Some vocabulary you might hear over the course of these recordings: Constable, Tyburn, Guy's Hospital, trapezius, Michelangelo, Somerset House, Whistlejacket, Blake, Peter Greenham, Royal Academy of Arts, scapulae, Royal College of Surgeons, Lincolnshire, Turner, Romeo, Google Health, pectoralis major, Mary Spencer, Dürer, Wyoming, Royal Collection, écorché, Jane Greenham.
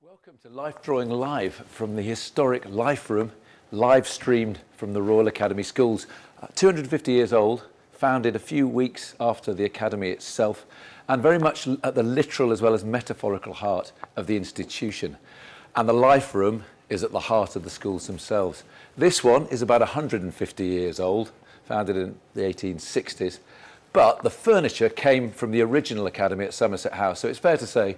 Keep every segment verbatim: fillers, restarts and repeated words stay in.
Welcome to Life Drawing Live from the historic Life Room, live streamed from the Royal Academy Schools. Uh, two hundred fifty years old, founded a few weeks after the Academy itself, and very much at the literal as well as metaphorical heart of the institution. And the Life Room is at the heart of the schools themselves. This one is about one hundred fifty years old, founded in the eighteen sixties, but the furniture came from the original Academy at Somerset House, so it's fair to say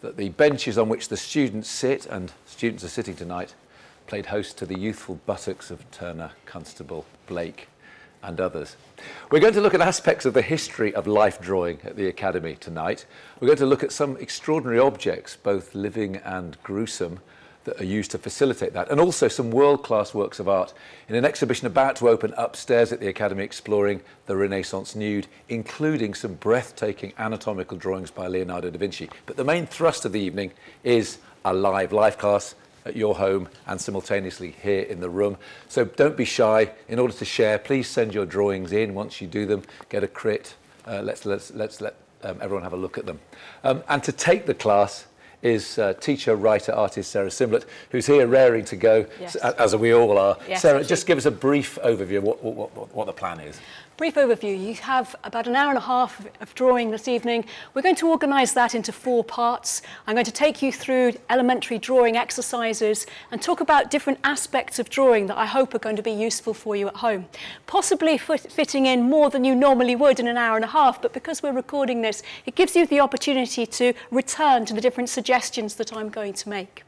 that the benches on which the students sit, and students are sitting tonight, played host to the youthful buttocks of Turner, Constable, Blake, and others. We're going to look at aspects of the history of life drawing at the Academy tonight. We're going to look at some extraordinary objects, both living and gruesome, that are used to facilitate that, and also some world-class works of art in an exhibition about to open upstairs at the Academy exploring the Renaissance nude, including some breathtaking anatomical drawings by Leonardo da Vinci. But the main thrust of the evening is a live life class at your home and simultaneously here in the room. So don't be shy. In order to share, please send your drawings in. Once you do them, get a crit. Uh, let's, let's, let's let um, everyone have a look at them. Um, and to take the class is uh, teacher, writer, artist Sarah Simblet, who's here raring to go, yes. as we all are. Yes, Sarah, actually. Just give us a brief overview of what, what, what, what the plan is. Brief overview. You have about an hour and a half of drawing this evening. We're going to organise that into four parts. I'm going to take you through elementary drawing exercises and talk about different aspects of drawing that I hope are going to be useful for you at home. Possibly fitting in more than you normally would in an hour and a half, but because we're recording this, it gives you the opportunity to return to the different suggestions that I'm going to make.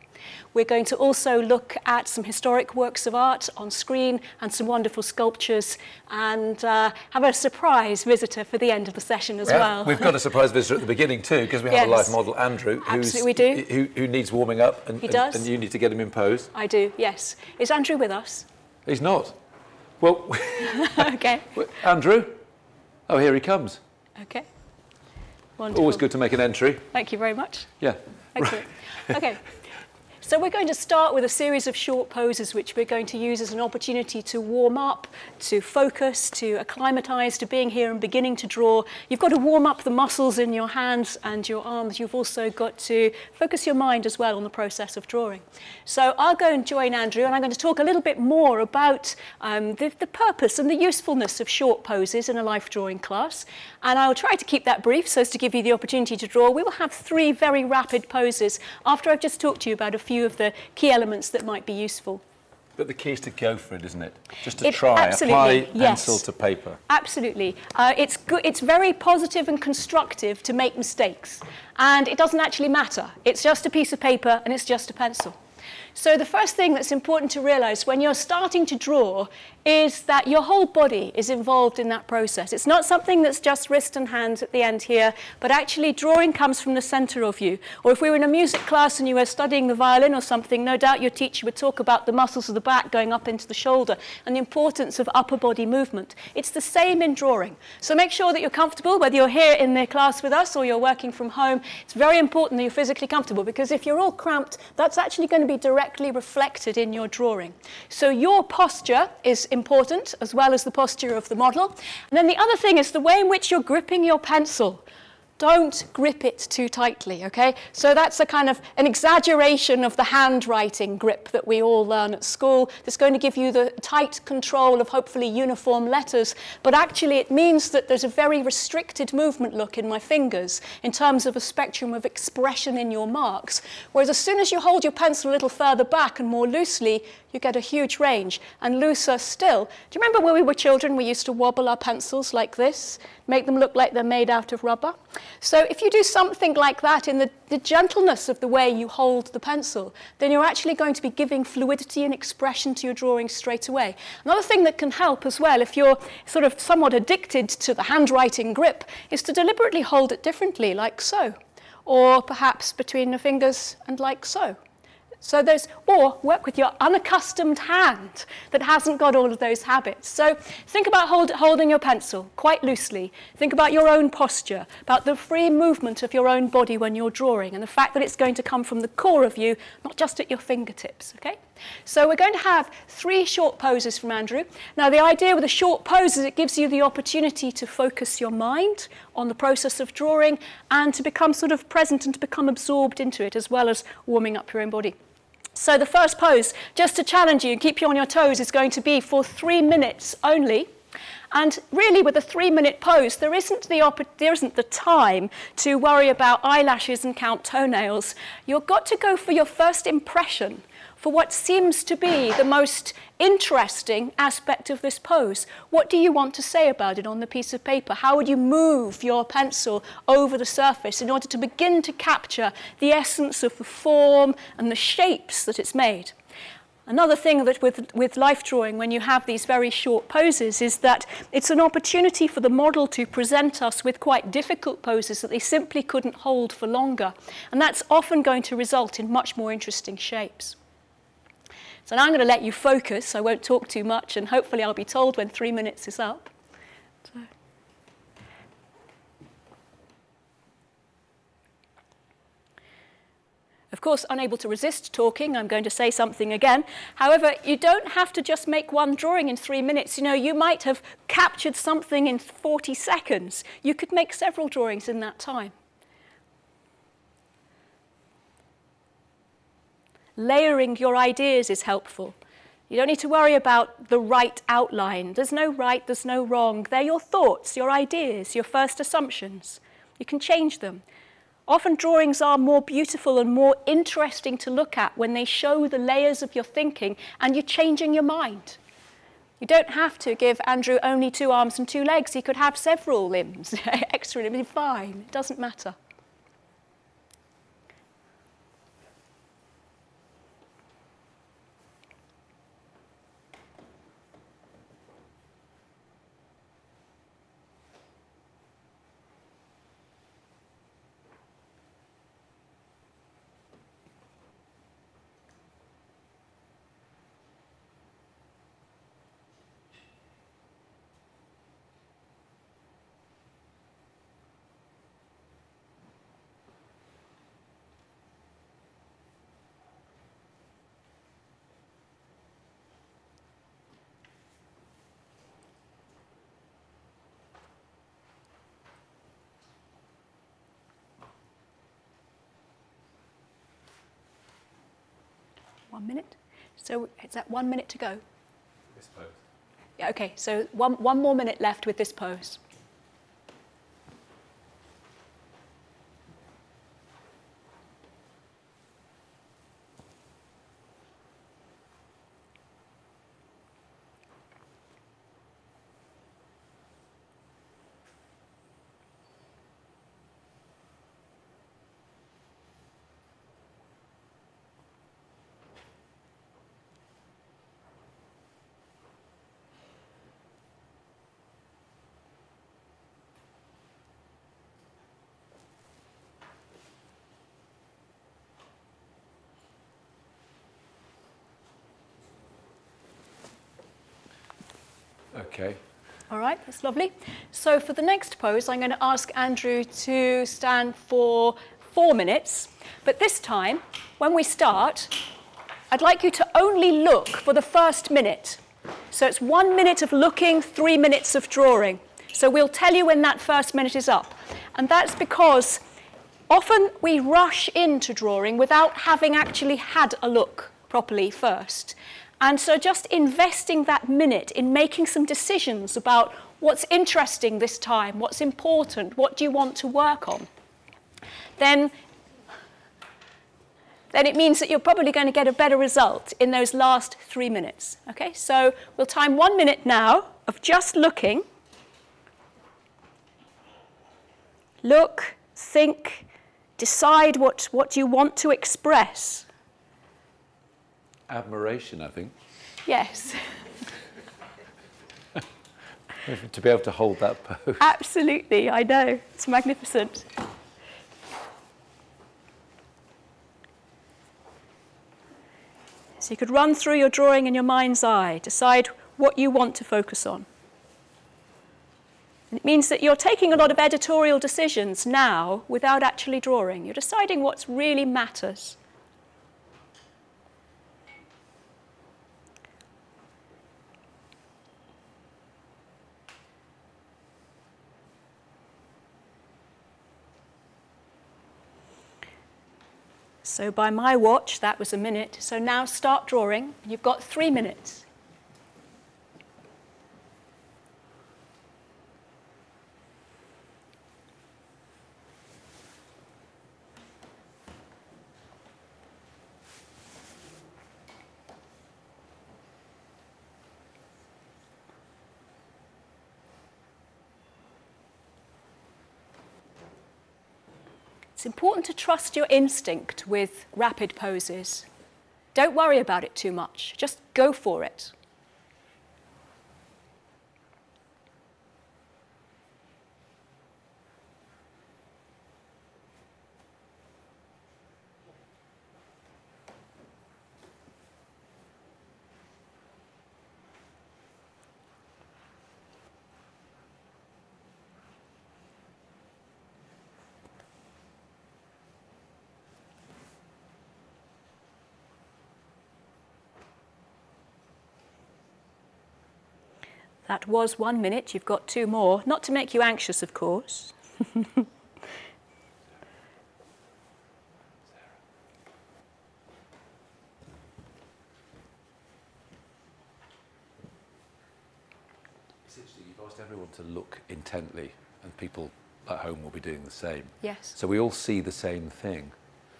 We're going to also look at some historic works of art on screen and some wonderful sculptures, and uh, have a surprise visitor for the end of the session as we well. Have, we've got a surprise visitor at the beginning too, because we have yes. a live model, Andrew, who's, we do. Who, who needs warming up, and, he does. and, and you need to get him in pose. I do, yes. Is Andrew with us? He's not. Well, okay. Andrew? Oh, here he comes. Okay. Wonderful. Always good to make an entry. Thank you very much. Yeah. Excellent. Okay. So we're going to start with a series of short poses which we're going to use as an opportunity to warm up, to focus, to acclimatise to being here and beginning to draw. You've got to warm up the muscles in your hands and your arms. You've also got to focus your mind as well on the process of drawing. So I'll go and join Andrew, and I'm going to talk a little bit more about um, the, the purpose and the usefulness of short poses in a life drawing class. And I'll try to keep that brief so as to give you the opportunity to draw. We will have three very rapid poses after I've just talked to you about a few of the key elements that might be useful. But the key is to go for it, isn't it? Just to it, try, apply yes. pencil to paper. Absolutely. Uh, it's, good, it's very positive and constructive to make mistakes, and it doesn't actually matter. It's just a piece of paper and it's just a pencil. So the first thing that's important to realise when you're starting to draw is that your whole body is involved in that process. It's not something that's just wrist and hands at the end here, but actually drawing comes from the centre of you. Or if we were in a music class and you were studying the violin or something, no doubt your teacher would talk about the muscles of the back going up into the shoulder and the importance of upper body movement. It's the same in drawing. So make sure that you're comfortable, whether you're here in the class with us or you're working from home. It's very important that you're physically comfortable, because if you're all cramped, that's actually going to be direct reflected in your drawing. So your posture is important, as well as the posture of the model. And then the other thing is the way in which you're gripping your pencil. Don't grip it too tightly, okay? So that's a kind of an exaggeration of the handwriting grip that we all learn at school. That's going to give you the tight control of hopefully uniform letters, but actually it means that there's a very restricted movement look in my fingers in terms of a spectrum of expression in your marks. Whereas as soon as you hold your pencil a little further back and more loosely, you get a huge range, and looser still. Do you remember when we were children, we used to wobble our pencils like this, make them look like they're made out of rubber? So if you do something like that in the, the gentleness of the way you hold the pencil, then you're actually going to be giving fluidity and expression to your drawing straight away. Another thing that can help as well, if you're sort of somewhat addicted to the handwriting grip, is to deliberately hold it differently, like so, or perhaps between the fingers and like so. So those, or work with your unaccustomed hand that hasn't got all of those habits. So think about hold, holding your pencil quite loosely. Think about your own posture, about the free movement of your own body when you're drawing, and the fact that it's going to come from the core of you, not just at your fingertips, okay? So we're going to have three short poses from Andrew. Now, the idea with a short pose is it gives you the opportunity to focus your mind on the process of drawing and to become sort of present and to become absorbed into it, as well as warming up your own body. So the first pose, just to challenge you and keep you on your toes, is going to be for three minutes only. And really, with a three-minute pose, there isn't the there isn't the time to worry about eyelashes and count toenails. You've got to go for your first impression, for what seems to be the most interesting aspect of this pose. What do you want to say about it on the piece of paper? How would you move your pencil over the surface in order to begin to capture the essence of the form and the shapes that it's made? Another thing that with, with life drawing, when you have these very short poses, is that it's an opportunity for the model to present us with quite difficult poses that they simply couldn't hold for longer. And that's often going to result in much more interesting shapes. So now I'm going to let you focus. I won't talk too much, and hopefully I'll be told when three minutes is up. So. Of course, unable to resist talking, I'm going to say something again. However, you don't have to just make one drawing in three minutes. You know, you might have captured something in forty seconds. You could make several drawings in that time. Layering your ideas is helpful. You don't need to worry about the right outline. There's no right, there's no wrong. They're your thoughts, your ideas, your first assumptions. You can change them. Often drawings are more beautiful and more interesting to look at when they show the layers of your thinking and you're changing your mind. You don't have to give Andrew only two arms and two legs. He could have several limbs, extra limbs, fine, it doesn't matter. One minute. So is that one minute to go? This pose. Yeah, okay, so one, one more minute left with this pose. Okay. All right, that's lovely. So for the next pose, I'm going to ask Andrew to stand for four minutes. But this time, when we start, I'd like you to only look for the first minute. So it's one minute of looking, three minutes of drawing. So we'll tell you when that first minute is up. And that's because often we rush into drawing without having actually had a look properly first. And so just investing that minute in making some decisions about what's interesting this time, what's important, what do you want to work on, then, then it means that you're probably going to get a better result in those last three minutes. Okay, so we'll time one minute now of just looking. Look, think, decide what, what you want to express. Admiration, I think. Yes. To be able to hold that pose. Absolutely, I know. It's magnificent. So you could run through your drawing in your mind's eye, decide what you want to focus on. And it means that you're taking a lot of editorial decisions now without actually drawing. You're deciding what really matters. So by my watch, that was a minute. So now start drawing. You've got three minutes. It's important to trust your instinct with rapid poses. Don't worry about it too much, just go for it. That was one minute, you've got two more. Not to make you anxious, of course. It's interesting, you've asked everyone to look intently, and people at home will be doing the same. Yes. So we all see the same thing.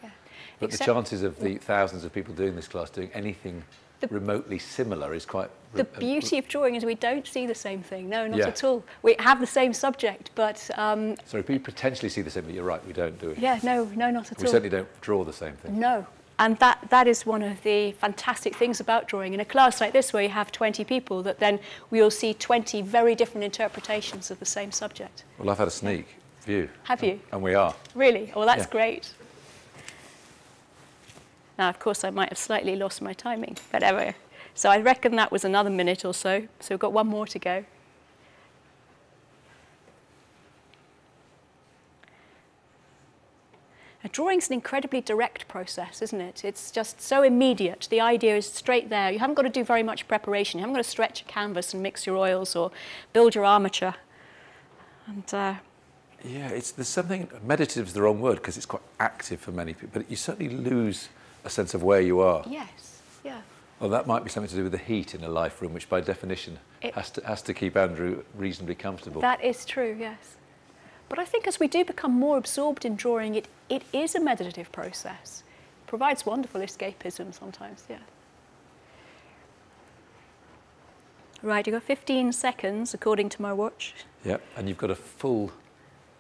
Yeah. But Except the chances of the thousands of people doing this class doing anything The remotely similar is quite... The beauty of drawing is we don't see the same thing. No, not yeah. at all. We have the same subject, but... Um, Sorry, we potentially see the same, but you're right, we don't do it. Yeah, no, no, not at we all. We certainly don't draw the same thing. No, and that, that is one of the fantastic things about drawing. In a class like this, where you have twenty people, that then we will see twenty very different interpretations of the same subject. Well, I've had a sneak yeah. view. Have you? And we are. Really? Well, that's yeah. great. Now, of course, I might have slightly lost my timing, but anyway. So I reckon that was another minute or so. So we've got one more to go. A drawing's an incredibly direct process, isn't it? It's just so immediate. The idea is straight there. You haven't got to do very much preparation. You haven't got to stretch a canvas and mix your oils or build your armature. And... Uh, Yeah, it's, there's something, meditative is the wrong word because it's quite active for many people, but you certainly lose a sense of where you are. Yes, yeah. Well, that might be something to do with the heat in a life room, which by definition it, has to, has to keep Andrew reasonably comfortable. That is true, yes. But I think as we do become more absorbed in drawing, it, it is a meditative process. It provides wonderful escapism sometimes, yeah. Right, you've got fifteen seconds, according to my watch. Yeah, and you've got a full...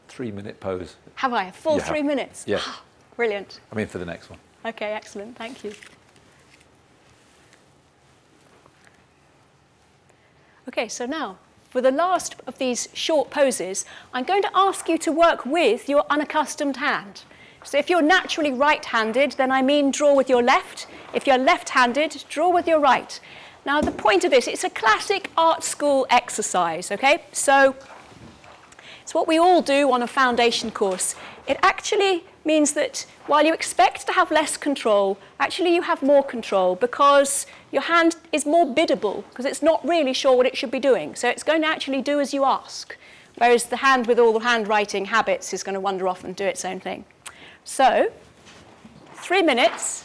three-minute pose. Have I? A full yeah. three minutes? Yes. Oh, brilliant. I mean, for the next one. Okay, excellent. Thank you. Okay, so now, for the last of these short poses, I'm going to ask you to work with your unaccustomed hand. So if you're naturally right-handed, then I mean draw with your left. If you're left-handed, draw with your right. Now, the point of this, it's a classic art school exercise, okay? So... it's what we all do on a foundation course. It actually means that while you expect to have less control, actually you have more control because your hand is more biddable because it's not really sure what it should be doing. So it's going to actually do as you ask, whereas the hand with all the handwriting habits is going to wander off and do its own thing. So, three minutes.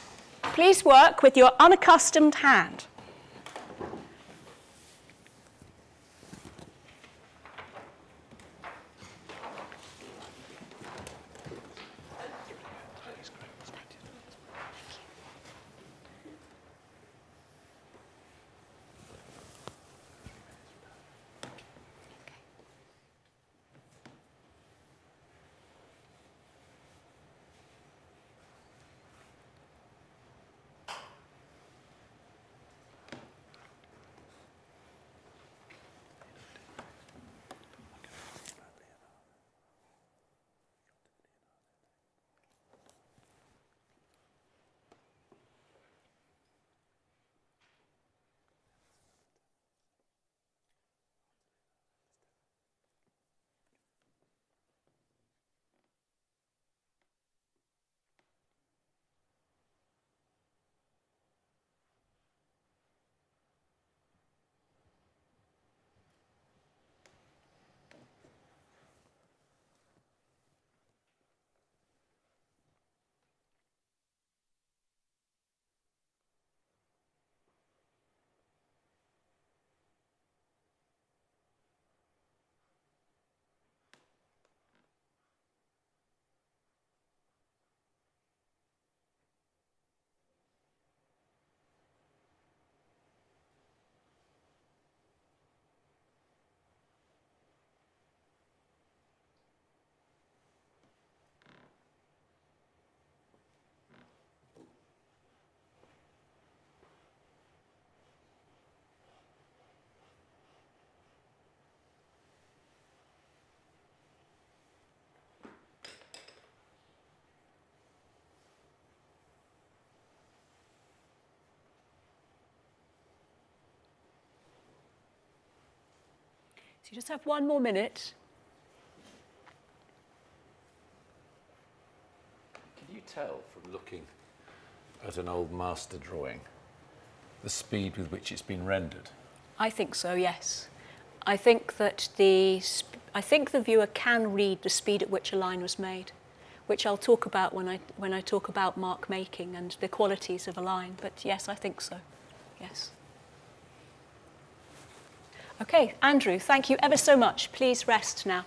Please work with your unaccustomed hand. you just have one more minute. Can you tell from looking at an old master drawing the speed with which it's been rendered? I think so, yes. I think that the, I think the viewer can read the speed at which a line was made, which I'll talk about when I, when I talk about mark making and the qualities of a line. But yes, I think so, yes. Okay, Andrew, thank you ever so much. Please rest now.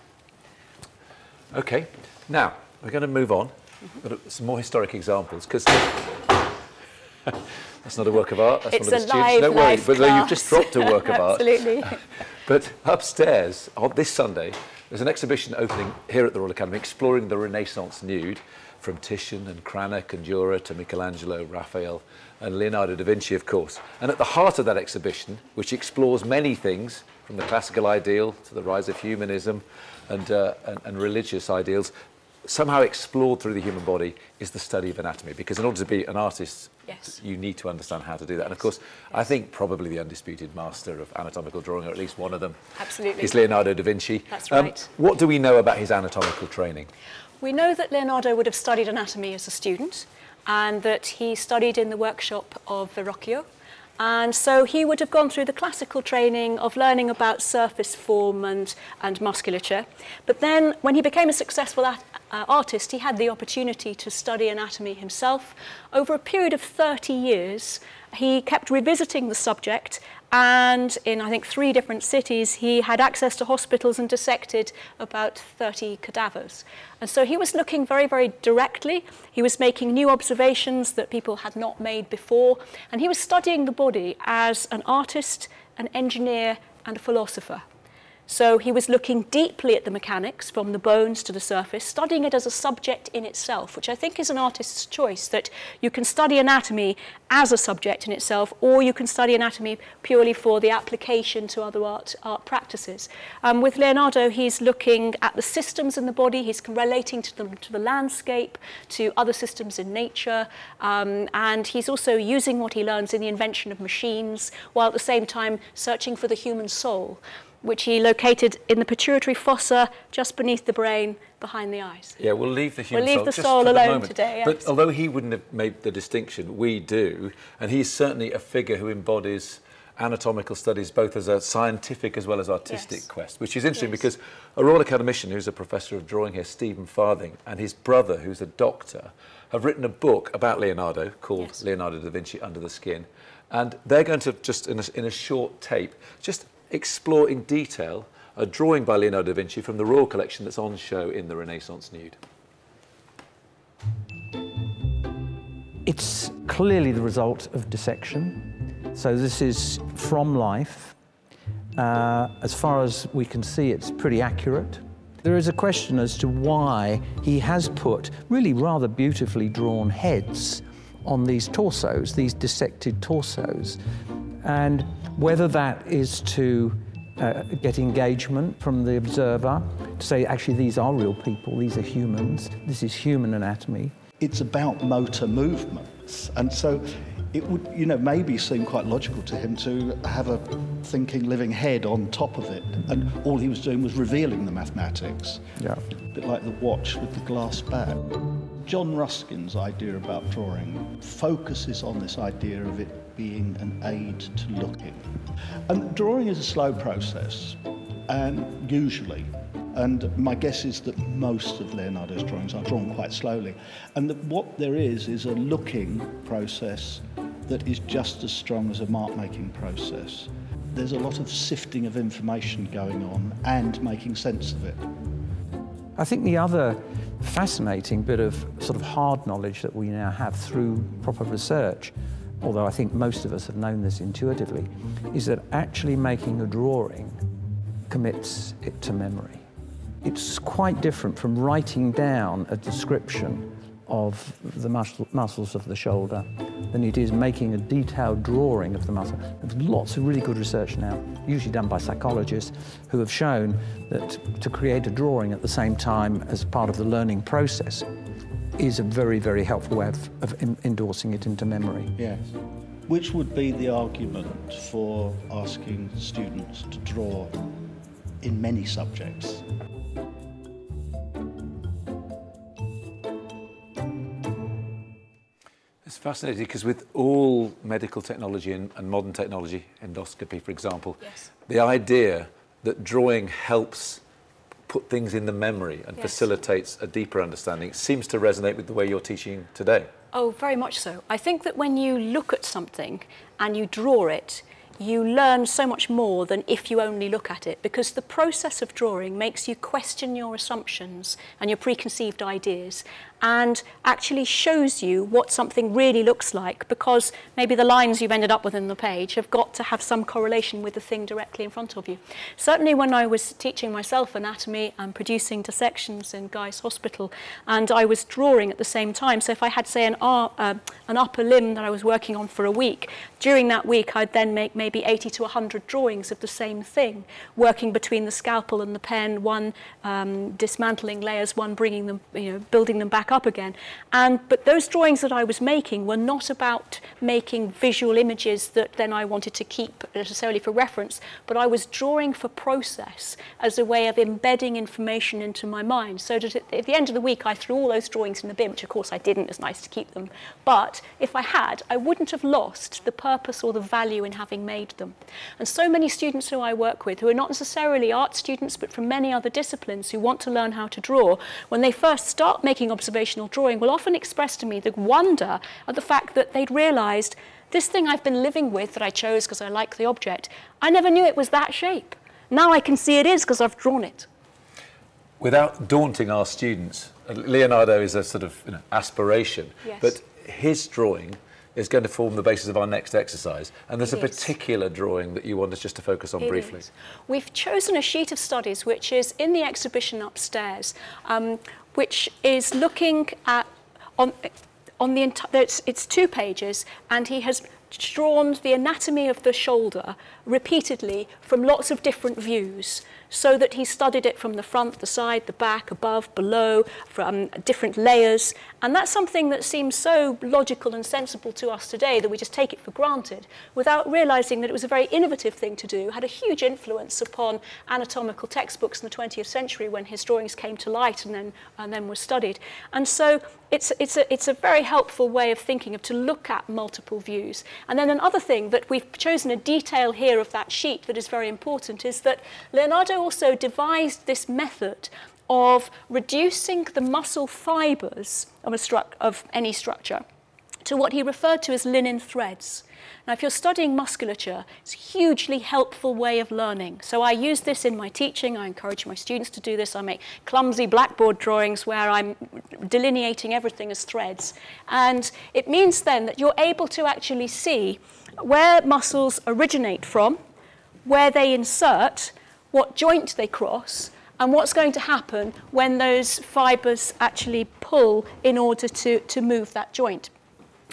Okay, now we're going to move on, mm-hmm. but some more historic examples, because that's not a work of art. That's it's not a student. Live, no worry, but class. You've just dropped a work of art. Absolutely. But upstairs on this Sunday, there's an exhibition opening here at the Royal Academy exploring the Renaissance nude, from Titian and Cranach and Dürer to Michelangelo, Raphael and Leonardo da Vinci, of course. And at the heart of that exhibition, which explores many things, from the classical ideal to the rise of humanism and, uh, and, and religious ideals, somehow explored through the human body, is the study of anatomy. Because in order to be an artist, yes. you need to understand how to do that. Yes. And of course, yes. I think probably the undisputed master of anatomical drawing, or at least one of them, Absolutely. is Leonardo da Vinci. That's right. Um, what do we know about his anatomical training? We know that Leonardo would have studied anatomy as a student, and that he studied in the workshop of Verrocchio. And so he would have gone through the classical training of learning about surface form and, and musculature. But then when he became a successful at, uh, artist, he had the opportunity to study anatomy himself. Over a period of thirty years, he kept revisiting the subject, and in, I think, three different cities, he had access to hospitals and dissected about thirty cadavers. And so he was looking very, very directly. He was making new observations that people had not made before. And he was studying the body as an artist, an engineer, and a philosopher. So he was looking deeply at the mechanics, from the bones to the surface, studying it as a subject in itself, which I think is an artist's choice, that you can study anatomy as a subject in itself, or you can study anatomy purely for the application to other art, art practices. Um, with Leonardo, he's looking at the systems in the body, he's relating to them to the landscape, to other systems in nature, um, and he's also using what he learns in the invention of machines, while at the same time searching for the human soul, which he located in the pituitary fossa, just beneath the brain, behind the eyes. Yeah, we'll leave the human we'll leave soul, the soul just for alone the today. Yes. But although he wouldn't have made the distinction, we do, and he's certainly a figure who embodies anatomical studies both as a scientific as well as artistic yes. quest, which is interesting yes. because a Royal Academician who's a professor of drawing here, Stephen Farthing, and his brother, who's a doctor, have written a book about Leonardo called yes. Leonardo da Vinci Under the Skin, and they're going to just, in a, in a short tape, just explore in detail a drawing by Leonardo da Vinci from the Royal Collection that's on show in the Renaissance nude. It's clearly the result of dissection. So this is from life. Uh, as far as we can see, it's pretty accurate. There is a question as to why he has put really rather beautifully drawn heads on these torsos, these dissected torsos. And whether that is to uh, get engagement from the observer, to say, actually, these are real people, these are humans, this is human anatomy. It's about motor movements. And so it would, you know, maybe seem quite logical to him to have a thinking, living head on top of it. And all he was doing was revealing the mathematics. Yeah. A bit like the watch with the glass back. John Ruskin's idea about drawing focuses on this idea of it being an aid to looking. And drawing is a slow process, and usually, and my guess is that most of Leonardo's drawings are drawn quite slowly, and that what there is is a looking process that is just as strong as a mark-making process. There's a lot of sifting of information going on and making sense of it. I think the other fascinating bit of sort of hard knowledge that we now have through proper research, although I think most of us have known this intuitively, is that actually making a drawing commits it to memory. It's quite different from writing down a description of the muscle, muscles of the shoulder than it is making a detailed drawing of the muscle. There's lots of really good research now, usually done by psychologists, who have shown that to create a drawing at the same time as part of the learning process is a very, very helpful way of, of in endorsing it into memory. Yes. Which would be the argument for asking students to draw in many subjects. It's fascinating because with all medical technology and, and modern technology, endoscopy, for example, yes. the idea that drawing helps put things in the memory and yes. facilitates a deeper understanding seems to resonate with the way you're teaching today. Oh, very much so. I think that when you look at something and you draw it, you learn so much more than if you only look at it, because the process of drawing makes you question your assumptions and your preconceived ideas and actually shows you what something really looks like, because maybe the lines you've ended up with in the page have got to have some correlation with the thing directly in front of you. Certainly when I was teaching myself anatomy and producing dissections in Guy's Hospital, and I was drawing at the same time, so if I had, say, an, ar uh, an upper limb that I was working on for a week, during that week I'd then make maybe eighty to a hundred drawings of the same thing, working between the scalpel and the pen, one um, dismantling layers, one bringing them, you know, building them back up again. And, but those drawings that I was making were not about making visual images that then I wanted to keep necessarily for reference, but I was drawing for process as a way of embedding information into my mind, so that at the end of the week I threw all those drawings in the bin, which of course I didn't, it's nice to keep them. But if I had, I wouldn't have lost the purpose or the value in having made them. And so many students who I work with, who are not necessarily art students but from many other disciplines, who want to learn how to draw, when they first start making observational drawing, will often express to me the wonder at the fact that they'd realised, this thing I've been living with that I chose because I like the object, I never knew it was that shape. Now I can see it is because I've drawn it. Without daunting our students, Leonardo is a sort of, you know, aspiration, yes. but his drawing is going to form the basis of our next exercise. And there's it a particular is. drawing that you want us just to focus on it briefly. Is. We've chosen a sheet of studies which is in the exhibition upstairs, um, which is looking at, on, on the entire, it's, it's two pages, and he has drawn the anatomy of the shoulder repeatedly from lots of different views, so that he studied it from the front, the side, the back, above, below, from different layers. And that's something that seems so logical and sensible to us today that we just take it for granted, without realising that it was a very innovative thing to do, had a huge influence upon anatomical textbooks in the twentieth century when his drawings came to light and then, and then were studied. And so it's, it's, a, it's a very helpful way of thinking, of to look at multiple views. And then another thing that we've chosen a detail here of that sheet that is very important is that Leonardo also devised this method of reducing the muscle fibres of, a stru of any structure to what he referred to as linen threads. Now, if you're studying musculature, it's a hugely helpful way of learning. So I use this in my teaching. I encourage my students to do this. I make clumsy blackboard drawings where I'm delineating everything as threads. And it means then that you're able to actually see where muscles originate from, where they insert, what joint they cross, and what's going to happen when those fibres actually pull in order to, to move that joint.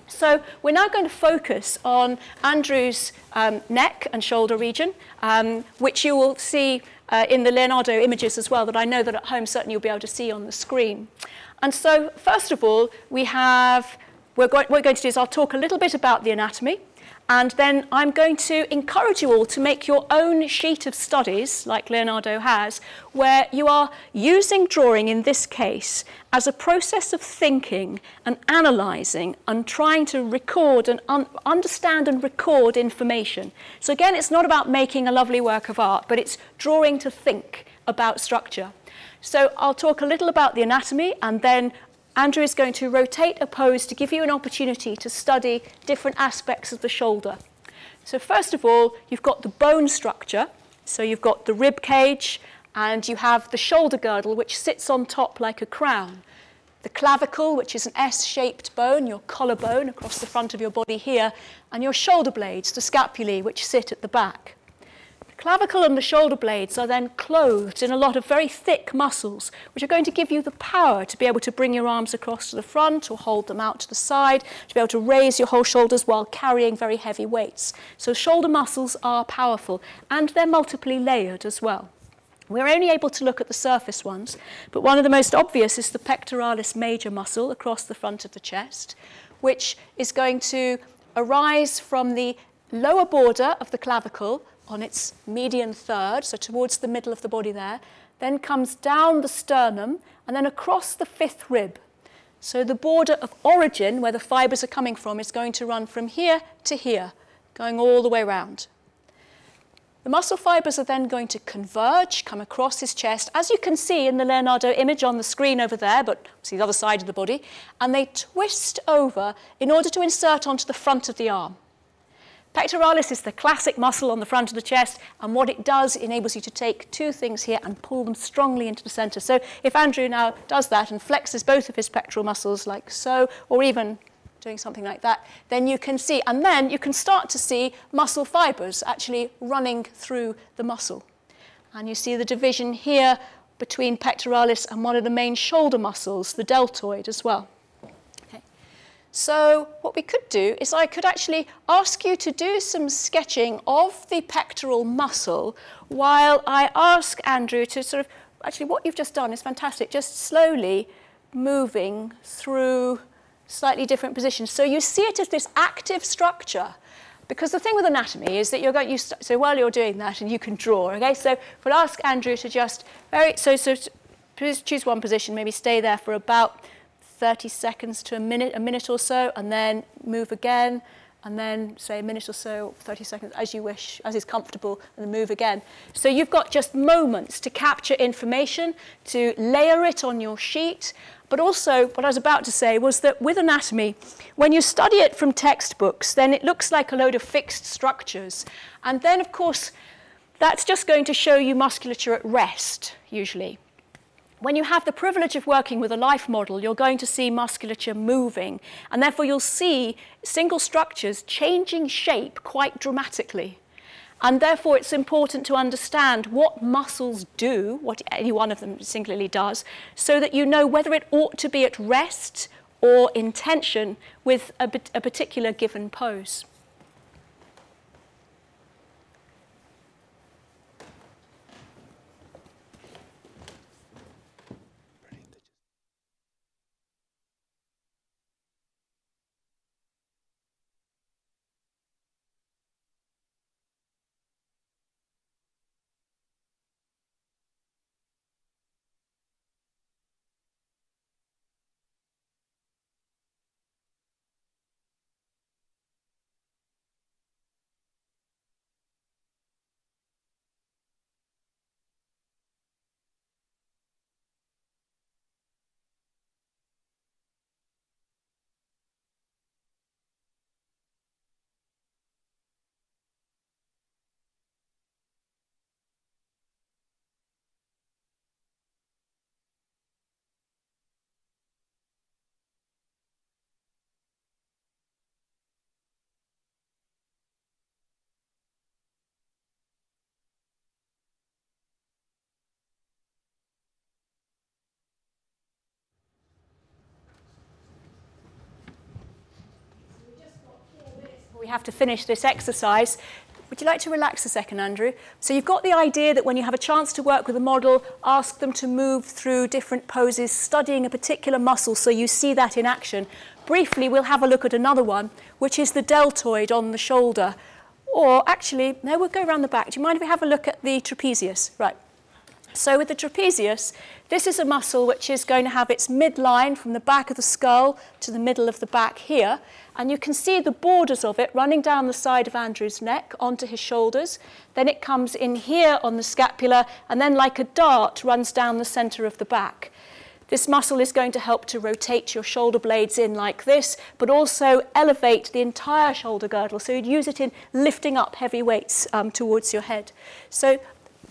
So we're now going to focus on Andrew's um, neck and shoulder region, um, which you will see uh, in the Leonardo images as well, that I know that at home certainly you'll be able to see on the screen. And so first of all, we have, we're go- what we're going to do is I'll talk a little bit about the anatomy. And then I'm going to encourage you all to make your own sheet of studies, like Leonardo has, where you are using drawing in this case as a process of thinking and analysing and trying to record and un understand and record information. So again, it's not about making a lovely work of art, but it's drawing to think about structure. So I'll talk a little about the anatomy, and then Andrew is going to rotate a pose to give you an opportunity to study different aspects of the shoulder. So first of all, you've got the bone structure. So you've got the rib cage, and you have the shoulder girdle, which sits on top like a crown. The clavicle, which is an S-shaped bone, your collarbone across the front of your body here, and your shoulder blades, the scapulae, which sit at the back. The clavicle and the shoulder blades are then clothed in a lot of very thick muscles, which are going to give you the power to be able to bring your arms across to the front or hold them out to the side, to be able to raise your whole shoulders while carrying very heavy weights. So shoulder muscles are powerful, and they're multiply layered as well. We're only able to look at the surface ones, but one of the most obvious is the pectoralis major muscle across the front of the chest, which is going to arise from the lower border of the clavicle on its median third, so towards the middle of the body there, then comes down the sternum and then across the fifth rib. So the border of origin, where the fibres are coming from, is going to run from here to here, going all the way round. The muscle fibres are then going to converge, come across his chest, as you can see in the Leonardo image on the screen over there, but see the other side of the body, and they twist over in order to insert onto the front of the arm. Pectoralis is the classic muscle on the front of the chest, and what it does enables you to take two things here and pull them strongly into the centre. So if Andrew now does that and flexes both of his pectoral muscles like so, or even doing something like that, then you can see, and then you can start to see muscle fibres actually running through the muscle. And you see the division here between pectoralis and one of the main shoulder muscles, the deltoid as well. Okay. So what we could do is I could actually ask you to do some sketching of the pectoral muscle while I ask Andrew to sort of, actually what you've just done is fantastic, just slowly moving through slightly different positions. So you see it as this active structure, because the thing with anatomy is that you're going, you st so while you're doing that and you can draw, okay? So we'll ask Andrew to just, very, so, so choose one position, maybe stay there for about thirty seconds to a minute, a minute or so, and then move again, and then say a minute or so, thirty seconds, as you wish, as is comfortable, and then move again. So you've got just moments to capture information, to layer it on your sheet. But also, what I was about to say was that with anatomy, when you study it from textbooks, then it looks like a load of fixed structures. And then, of course, that's just going to show you musculature at rest, usually. When you have the privilege of working with a life model, you're going to see musculature moving. And therefore, you'll see single structures changing shape quite dramatically. And therefore, it's important to understand what muscles do, what any one of them singularly does, so that you know whether it ought to be at rest or in tension with a, a particular given pose. We have to finish this exercise. Would you like to relax a second, Andrew? So you've got the idea that when you have a chance to work with a model, ask them to move through different poses, studying a particular muscle so you see that in action. Briefly, we'll have a look at another one, which is the deltoid on the shoulder. Or actually, no, we'll go around the back. Do you mind if we have a look at the trapezius? Right. So with the trapezius, this is a muscle which is going to have its midline from the back of the skull to the middle of the back here. And you can see the borders of it running down the side of Andrew's neck onto his shoulders. Then it comes in here on the scapula and then like a dart runs down the centre of the back. This muscle is going to help to rotate your shoulder blades in like this, but also elevate the entire shoulder girdle. So you'd use it in lifting up heavy weights um, towards your head. So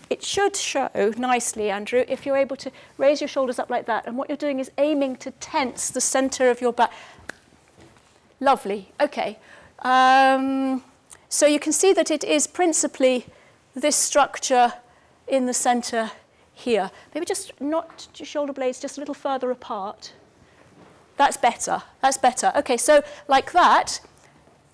it should show nicely, Andrew, if you're able to raise your shoulders up like that. And what you're doing is aiming to tense the centre of your back. Lovely. OK. Um, so you can see that it is principally this structure in the centre here. Maybe just not your shoulder blades just a little further apart. That's better. That's better. OK, so like that,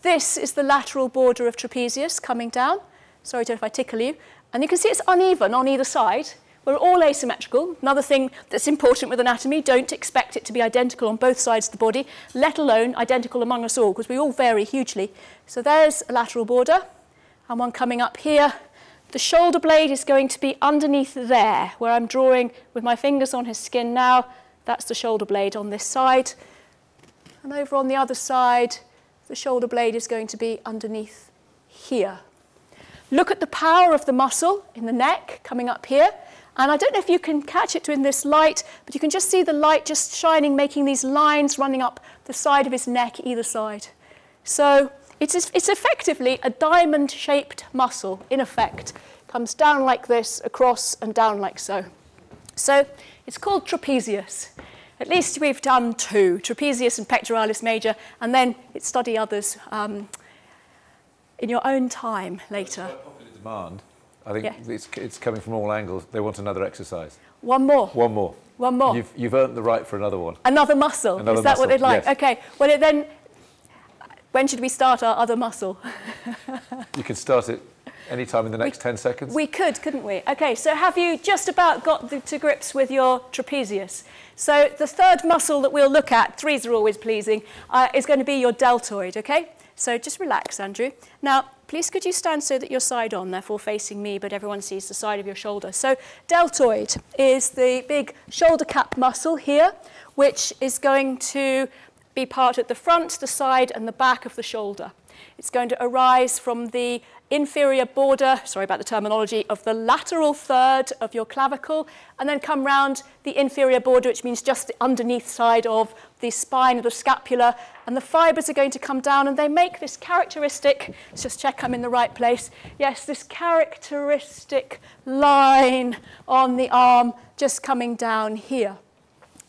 this is the lateral border of trapezius coming down. Sorry, Joe, if I tickle you. And you can see it's uneven on either side. We're all asymmetrical. Another thing that's important with anatomy, don't expect it to be identical on both sides of the body, let alone identical among us all, because we all vary hugely. So there's a lateral border, and one coming up here, The shoulder blade is going to be underneath there, where I'm drawing with my fingers on his skin now. That's the shoulder blade on this side. And over on the other side, the shoulder blade is going to be underneath here. Look at the power of the muscle in the neck coming up here. And I don't know if you can catch it in this light, but you can just see the light just shining, making these lines running up the side of his neck, either side. So it's, it's effectively a diamond-shaped muscle, in effect. Comes down like this, across, and down like so. So it's called trapezius. At least we've done two, trapezius and pectoralis major, and then it's study others um, in your own time later. It's popular demand. I think yeah. it's, it's coming from all angles. They want another exercise. One more. One more. One more. You've, you've earned the right for another one. Another muscle. Another Is that muscle. What they'd like? Yes. OK. Well, it then, when should we start our other muscle? You can start it any time in the next we, ten seconds. We could, couldn't we? OK, so have you just about got the, to grips with your trapezius? So the third muscle that we'll look at, threes are always pleasing, uh, is going to be your deltoid, OK? So just relax, Andrew. Now, please could you stand so that you're side on, therefore facing me, but everyone sees the side of your shoulder. So deltoid is the big shoulder cap muscle here, which is going to be part at the front, the side, and the back of the shoulder. It's going to arise from the inferior border, sorry about the terminology, of the lateral third of your clavicle, and then come round the inferior border, which means just the underneath side of the spine of the scapula, and the fibres are going to come down, and they make this characteristic, let's just check I'm in the right place, yes, this characteristic line on the arm just coming down here.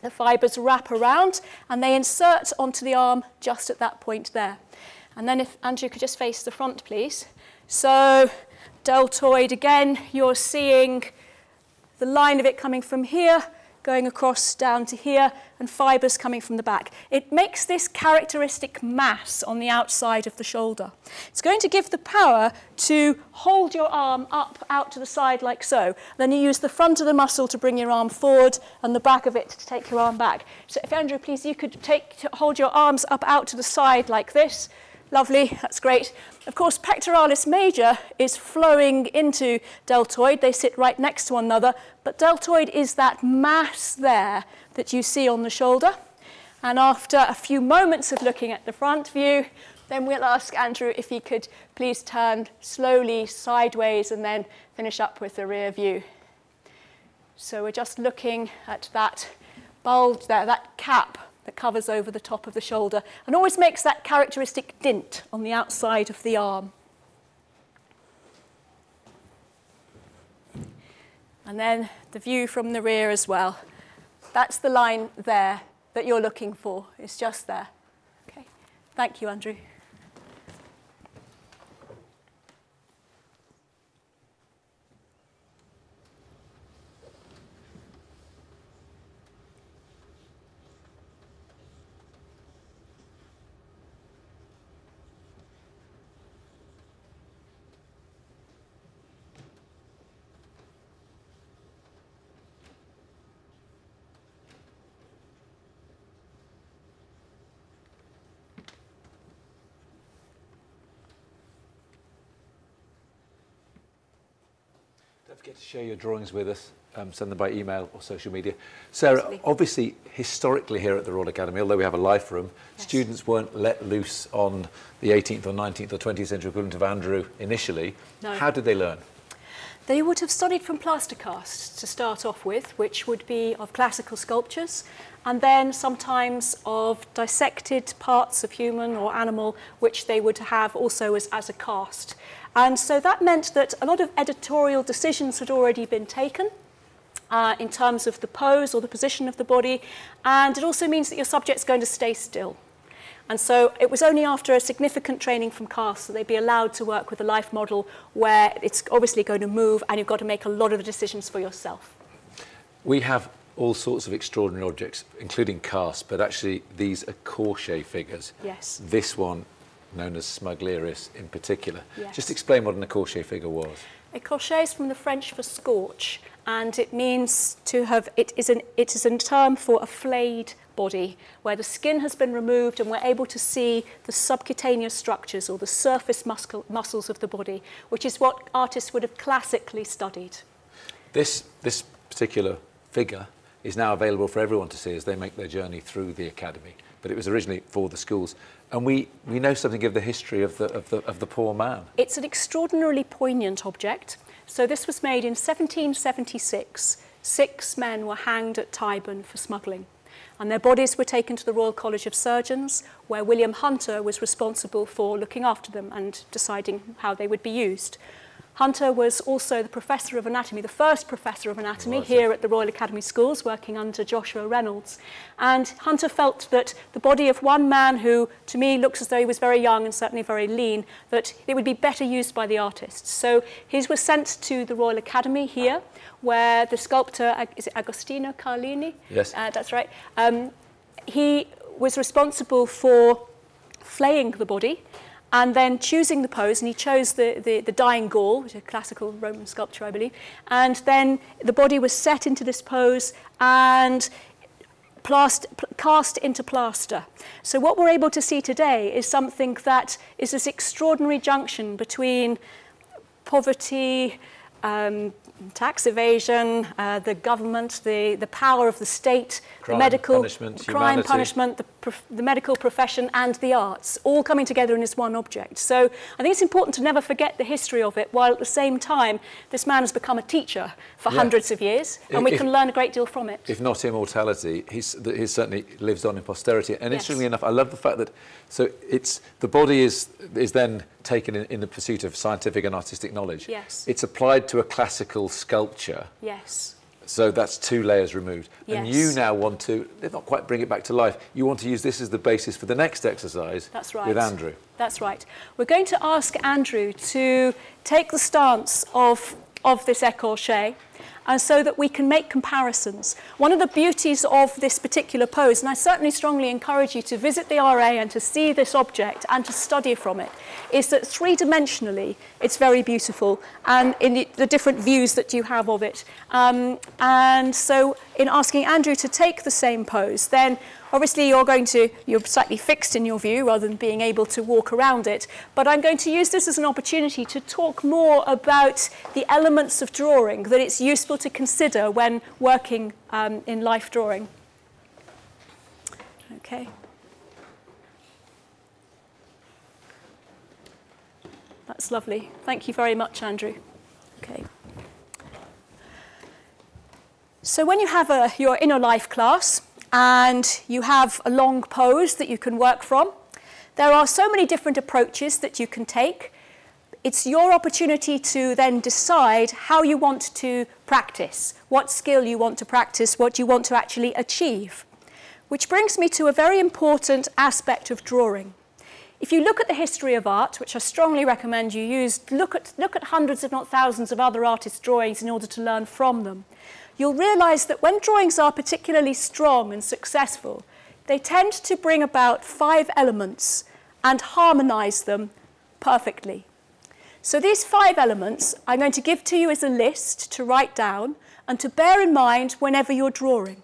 The fibres wrap around, and they insert onto the arm just at that point there. And then if Andrew could just face the front, please. So deltoid, again, you're seeing the line of it coming from here, going across down to here, and fibres coming from the back. It makes this characteristic mass on the outside of the shoulder. It's going to give the power to hold your arm up out to the side like so. Then you use the front of the muscle to bring your arm forward and the back of it to take your arm back. So if Andrew, please, you could take, hold your arms up out to the side like this. Lovely, that's great. Of course, pectoralis major is flowing into deltoid. They sit right next to one another, but deltoid is that mass there that you see on the shoulder. And after a few moments of looking at the front view, then we'll ask Andrew if he could please turn slowly sideways and then finish up with the rear view. So we're just looking at that bulge there, that cap that covers over the top of the shoulder and always makes that characteristic dint on the outside of the arm. And then the view from the rear as well. That's the line there that you're looking for. It's just there. Okay. Thank you, Andrew. Forget to share your drawings with us, um, send them by email or social media. Sarah, Absolutely. obviously, historically here at the Royal Academy, although we have a life room, yes. students weren't let loose on the eighteenth or nineteenth or twentieth century equivalent of Andrew initially. No. How did they learn? They would have studied from plaster casts to start off with, which would be of classical sculptures, and then sometimes of dissected parts of human or animal, which they would have also as, as a cast. And so that meant that a lot of editorial decisions had already been taken uh, in terms of the pose or the position of the body, and it also means that your subject's going to stay still. And so it was only after a significant training from casts that they'd be allowed to work with a life model where it's obviously going to move and you've got to make a lot of the decisions for yourself. We have all sorts of extraordinary objects, including casts, but actually these are écorché figures. Yes. This one, known as Smugglerius in particular. Yes. Just explain what an écorché figure was. Écorché is from the French for scorch, and it means to have, it is an, it is a term for a flayed body, where the skin has been removed and we're able to see the subcutaneous structures or the surface muscle, muscles of the body, which is what artists would have classically studied. This, this particular figure is now available for everyone to see as they make their journey through the academy, but it was originally for the schools. And we, we know something of the history of the, of the, of the poor man. It's an extraordinarily poignant object. So this was made in seventeen seventy-six. Six men were hanged at Tyburn for smuggling, and their bodies were taken to the Royal College of Surgeons, where William Hunter was responsible for looking after them and deciding how they would be used. Hunter was also the Professor of Anatomy, the first Professor of Anatomy here at the Royal Academy Schools, working under Joshua Reynolds. And Hunter felt that the body of one man who, to me, looks as though he was very young and certainly very lean, that it would be better used by the artists. So his was sent to the Royal Academy here, where the sculptor, is it Agostino Carlini? Yes. Uh, that's right. Um, he was responsible for flaying the body, and then choosing the pose, and he chose the, the, the dying Gaul, which is a classical Roman sculpture, I believe, and then the body was set into this pose and plast, cast into plaster. So what we're able to see today is something that is this extraordinary junction between poverty, um, tax evasion, uh, the government, the, the power of the state, crime, the medical punishment, crime, humanity. punishment, the, prof the medical profession and the arts, all coming together in this one object. So I think it's important to never forget the history of it, while at the same time, this man has become a teacher for yeah. hundreds of years, and if, we can if, learn a great deal from it. If not immortality, he's, he certainly lives on in posterity. And yes. interestingly enough, I love the fact that, so it's, the body is, is then taken in, in the pursuit of scientific and artistic knowledge. Yes. It's applied to a classical sculpture. Yes. So that's two layers removed. Yes. And you now want to, not quite bring it back to life, you want to use this as the basis for the next exercise. That's right. With Andrew. That's right. We're going to ask Andrew to take the stance of, of this écorché, and so that we can make comparisons. One of the beauties of this particular pose, and I certainly strongly encourage you to visit the R A and to see this object and to study from it, is that three-dimensionally it's very beautiful, and in the, the different views that you have of it. Um, and so in asking Andrew to take the same pose, then obviously you're going to, you're slightly fixed in your view rather than being able to walk around it, but I'm going to use this as an opportunity to talk more about the elements of drawing that it's useful to consider when working um, in life drawing. Okay. That's lovely. Thank you very much, Andrew. Okay. So when you have a, your inner life class, and you have a long pose that you can work from, there are so many different approaches that you can take. It's your opportunity to then decide how you want to practice, what skill you want to practice, what you want to actually achieve. Which brings me to a very important aspect of drawing. If you look at the history of art, which I strongly recommend you use, look at, look at hundreds if not thousands of other artists' drawings in order to learn from them. You'll realise that when drawings are particularly strong and successful, they tend to bring about five elements and harmonise them perfectly. So these five elements I'm going to give to you as a list to write down and to bear in mind whenever you're drawing.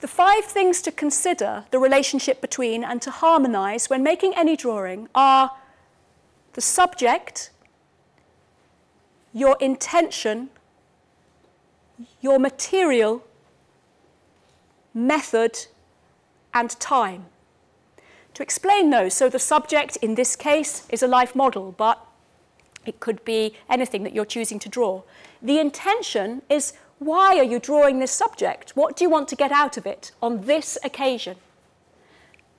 The five things to consider the relationship between and to harmonise when making any drawing are the subject, your intention, your material, method, and time. To explain those, so the subject in this case is a life model, but it could be anything that you're choosing to draw. The intention is, why are you drawing this subject? What do you want to get out of it on this occasion?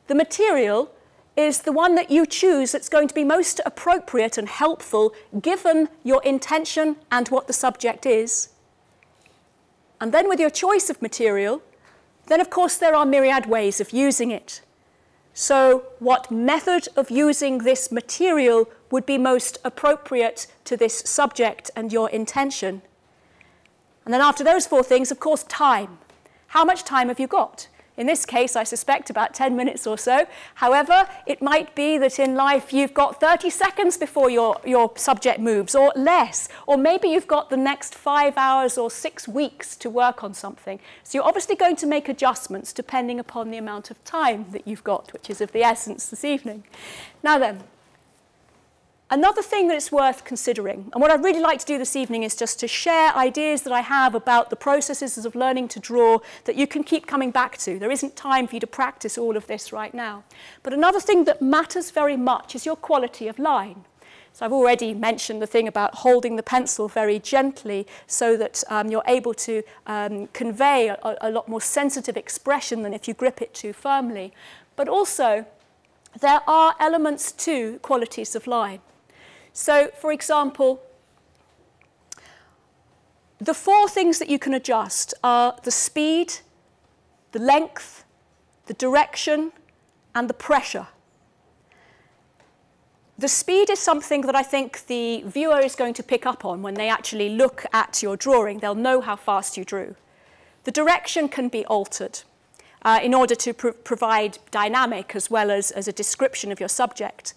The material is the one that you choose that's going to be most appropriate and helpful given your intention and what the subject is. And then with your choice of material, then of course there are myriad ways of using it. So what method of using this material would be most appropriate to this subject and your intention? And then after those four things, of course, time. How much time have you got? In this case, I suspect about ten minutes or so. However, it might be that in life you've got thirty seconds before your, your subject moves, or less. Or maybe you've got the next five hours or six weeks to work on something. So you're obviously going to make adjustments depending upon the amount of time that you've got, which is of the essence this evening. Now then, another thing that it's worth considering, and what I'd really like to do this evening is just to share ideas that I have about the processes of learning to draw that you can keep coming back to. There isn't time for you to practice all of this right now. But another thing that matters very much is your quality of line. So I've already mentioned the thing about holding the pencil very gently so that um, you're able to um, convey a, a lot more sensitive expression than if you grip it too firmly. But also, there are elements to qualities of line. So, for example, the four things that you can adjust are the speed, the length, the direction, and the pressure. The speed is something that I think the viewer is going to pick up on when they actually look at your drawing. They'll know how fast you drew. The direction can be altered uh, in order to pr- provide dynamic as well as, as a description of your subject.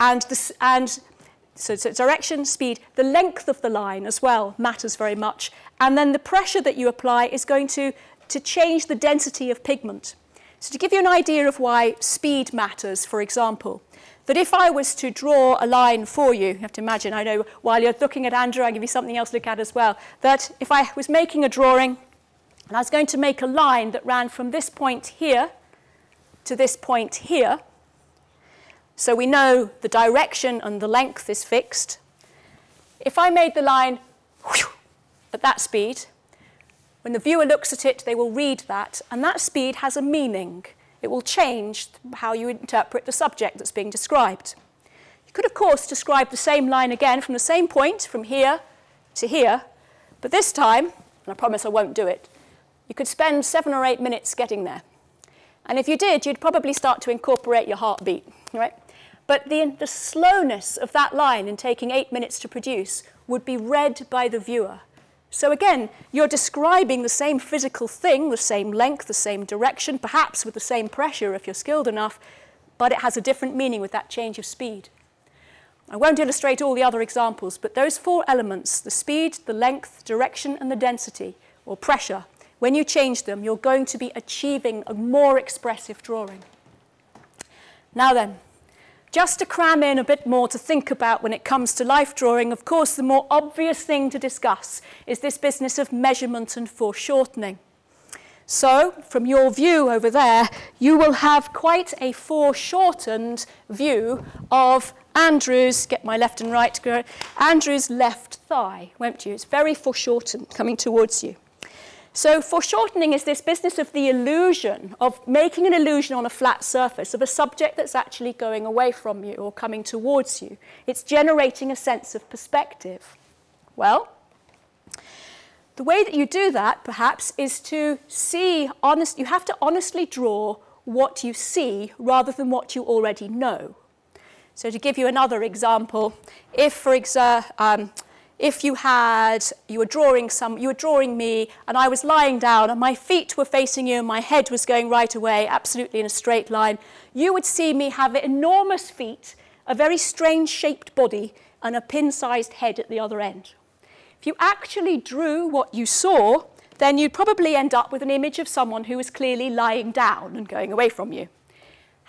And, the, and so, so direction, speed, the length of the line as well matters very much. And then the pressure that you apply is going to, to change the density of pigment. So to give you an idea of why speed matters, for example, that if I was to draw a line for you, you have to imagine, I know while you're looking at Andrew, I'll give you something else to look at as well, that if I was making a drawing and I was going to make a line that ran from this point here to this point here, so we know the direction and the length is fixed. If I made the line whew, at that speed, when the viewer looks at it, they will read that, and that speed has a meaning. It will change how you interpret the subject that's being described. You could, of course, describe the same line again from the same point, from here to here, but this time, and I promise I won't do it, you could spend seven or eight minutes getting there. And if you did, you'd probably start to incorporate your heartbeat, right? But the, the slowness of that line in taking eight minutes to produce would be read by the viewer. So again, you're describing the same physical thing, the same length, the same direction, perhaps with the same pressure if you're skilled enough, but it has a different meaning with that change of speed. I won't illustrate all the other examples, but those four elements, the speed, the length, direction, and the density, or pressure, when you change them, you're going to be achieving a more expressive drawing. Now then, just to cram in a bit more to think about when it comes to life drawing, of course, the more obvious thing to discuss is this business of measurement and foreshortening. So, from your view over there, you will have quite a foreshortened view of Andrew's, get my left and right, Andrew's left thigh, won't you? It's very foreshortened coming towards you. So foreshortening is this business of the illusion, of making an illusion on a flat surface of a subject that's actually going away from you or coming towards you. It's generating a sense of perspective. Well, the way that you do that, perhaps, is to see, honest, you have to honestly draw what you see rather than what you already know. So to give you another example, if, for example, um, If you had, you were drawing some, you were drawing me, and I was lying down, and my feet were facing you, and my head was going right away, absolutely in a straight line, you would see me have enormous feet, a very strange-shaped body, and a pin-sized head at the other end. If you actually drew what you saw, then you'd probably end up with an image of someone who was clearly lying down and going away from you.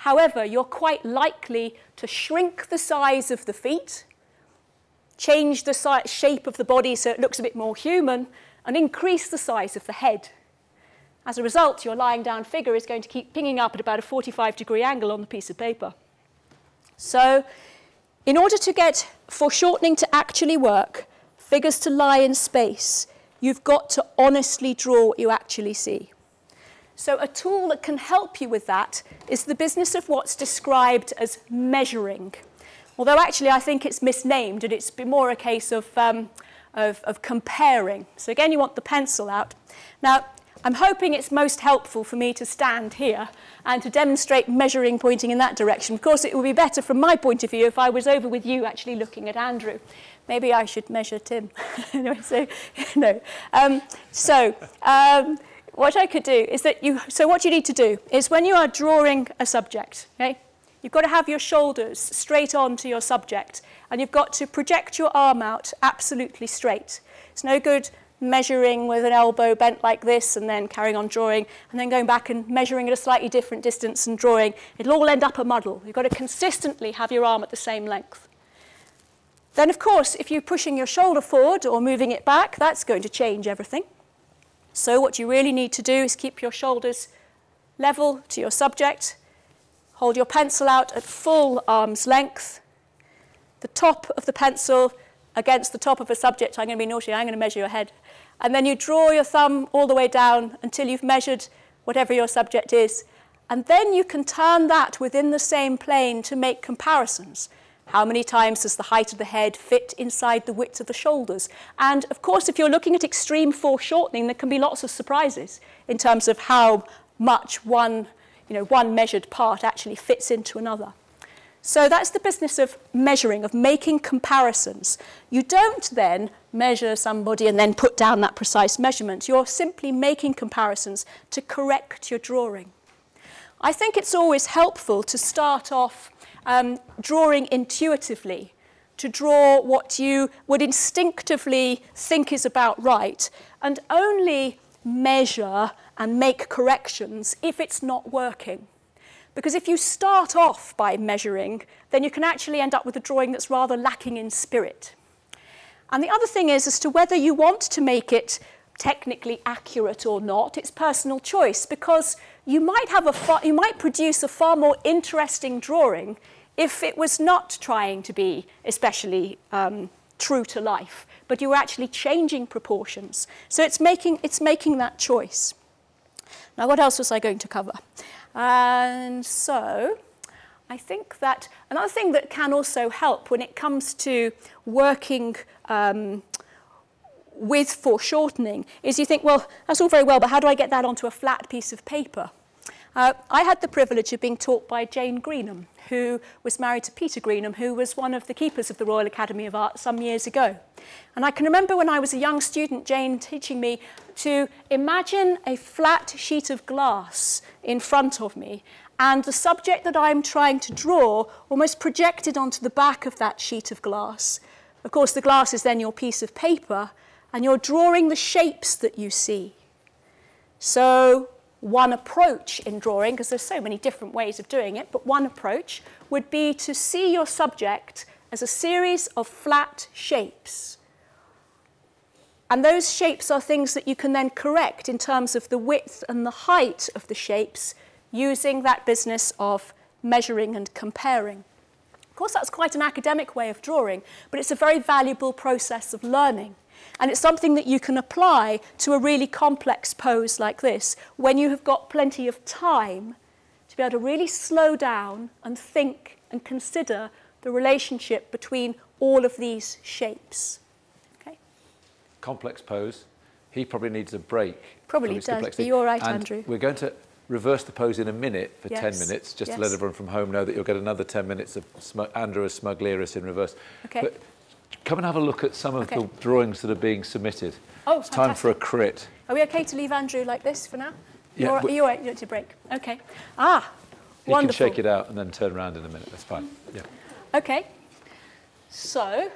However, you're quite likely to shrink the size of the feet, change the shape of the body so it looks a bit more human, and increase the size of the head. As a result, your lying down figure is going to keep pinging up at about a forty-five degree angle on the piece of paper. So, in order to get foreshortening to actually work, figures to lie in space, you've got to honestly draw what you actually see. So a tool that can help you with that is the business of what's described as measuring. Although actually I think it's misnamed and it's more a case of, um, of, of comparing. So again, you want the pencil out. Now, I'm hoping it's most helpful for me to stand here and to demonstrate measuring pointing in that direction. Of course, it would be better from my point of view if I was over with you actually looking at Andrew. Maybe I should measure Tim. Anyway, so, no. Um, so, um, what I could do is that you, so what you need to do is when you are drawing a subject, okay, you've got to have your shoulders straight on to your subject, and you've got to project your arm out absolutely straight. It's no good measuring with an elbow bent like this and then carrying on drawing and then going back and measuring at a slightly different distance and drawing. It'll all end up a muddle. You've got to consistently have your arm at the same length. Then, of course, if you're pushing your shoulder forward or moving it back, that's going to change everything. So what you really need to do is keep your shoulders level to your subject, hold your pencil out at full arm's length, the top of the pencil against the top of a subject. I'm going to be naughty, I'm going to measure your head. And then you draw your thumb all the way down until you've measured whatever your subject is. And then you can turn that within the same plane to make comparisons. How many times does the height of the head fit inside the width of the shoulders? And of course, if you're looking at extreme foreshortening, there can be lots of surprises in terms of how much one, you know, one measured part actually fits into another. So that's the business of measuring, of making comparisons. You don't then measure somebody and then put down that precise measurement. You're simply making comparisons to correct your drawing. I think it's always helpful to start off um, drawing intuitively, to draw what you would instinctively think is about right, and only measure and make corrections if it's not working. Because if you start off by measuring, then you can actually end up with a drawing that's rather lacking in spirit. And the other thing is as to whether you want to make it technically accurate or not, it's personal choice, because you might have a far, you might produce a far more interesting drawing if it was not trying to be especially um, true to life, but you were actually changing proportions. So it's making, it's making that choice. Now, what else was I going to cover? And so I think that another thing that can also help when it comes to working um, with foreshortening is you think, well, that's all very well, but how do I get that onto a flat piece of paper? Uh, I had the privilege of being taught by Jane Greenham, who was married to Peter Greenham, who was one of the keepers of the Royal Academy of Arts some years ago. And I can remember when I was a young student, Jane teaching me to imagine a flat sheet of glass in front of me, and the subject that I'm trying to draw almost projected onto the back of that sheet of glass. Of course, the glass is then your piece of paper, and you're drawing the shapes that you see. So one approach in drawing, because there's so many different ways of doing it, but one approach would be to see your subject as a series of flat shapes. And those shapes are things that you can then correct in terms of the width and the height of the shapes using that business of measuring and comparing. Of course, that's quite an academic way of drawing, but it's a very valuable process of learning. And it's something that you can apply to a really complex pose like this when you have got plenty of time to be able to really slow down and think and consider the relationship between all of these shapes. Okay. Complex pose. He probably needs a break. Probably does, but you're right, and Andrew. We're going to reverse the pose in a minute for yes. ten minutes, just yes. to let everyone from home know that you'll get another ten minutes of Sm Andrew as Smugglerius in reverse. Okay. But come and have a look at some of okay. the drawings that are being submitted. Oh, it's time for a crit. Are we okay to leave Andrew like this for now? Yeah. Or are you all right to break? Okay. Ah, you wonderful. You can shake it out and then turn around in a minute. That's fine. Yeah. Okay. So,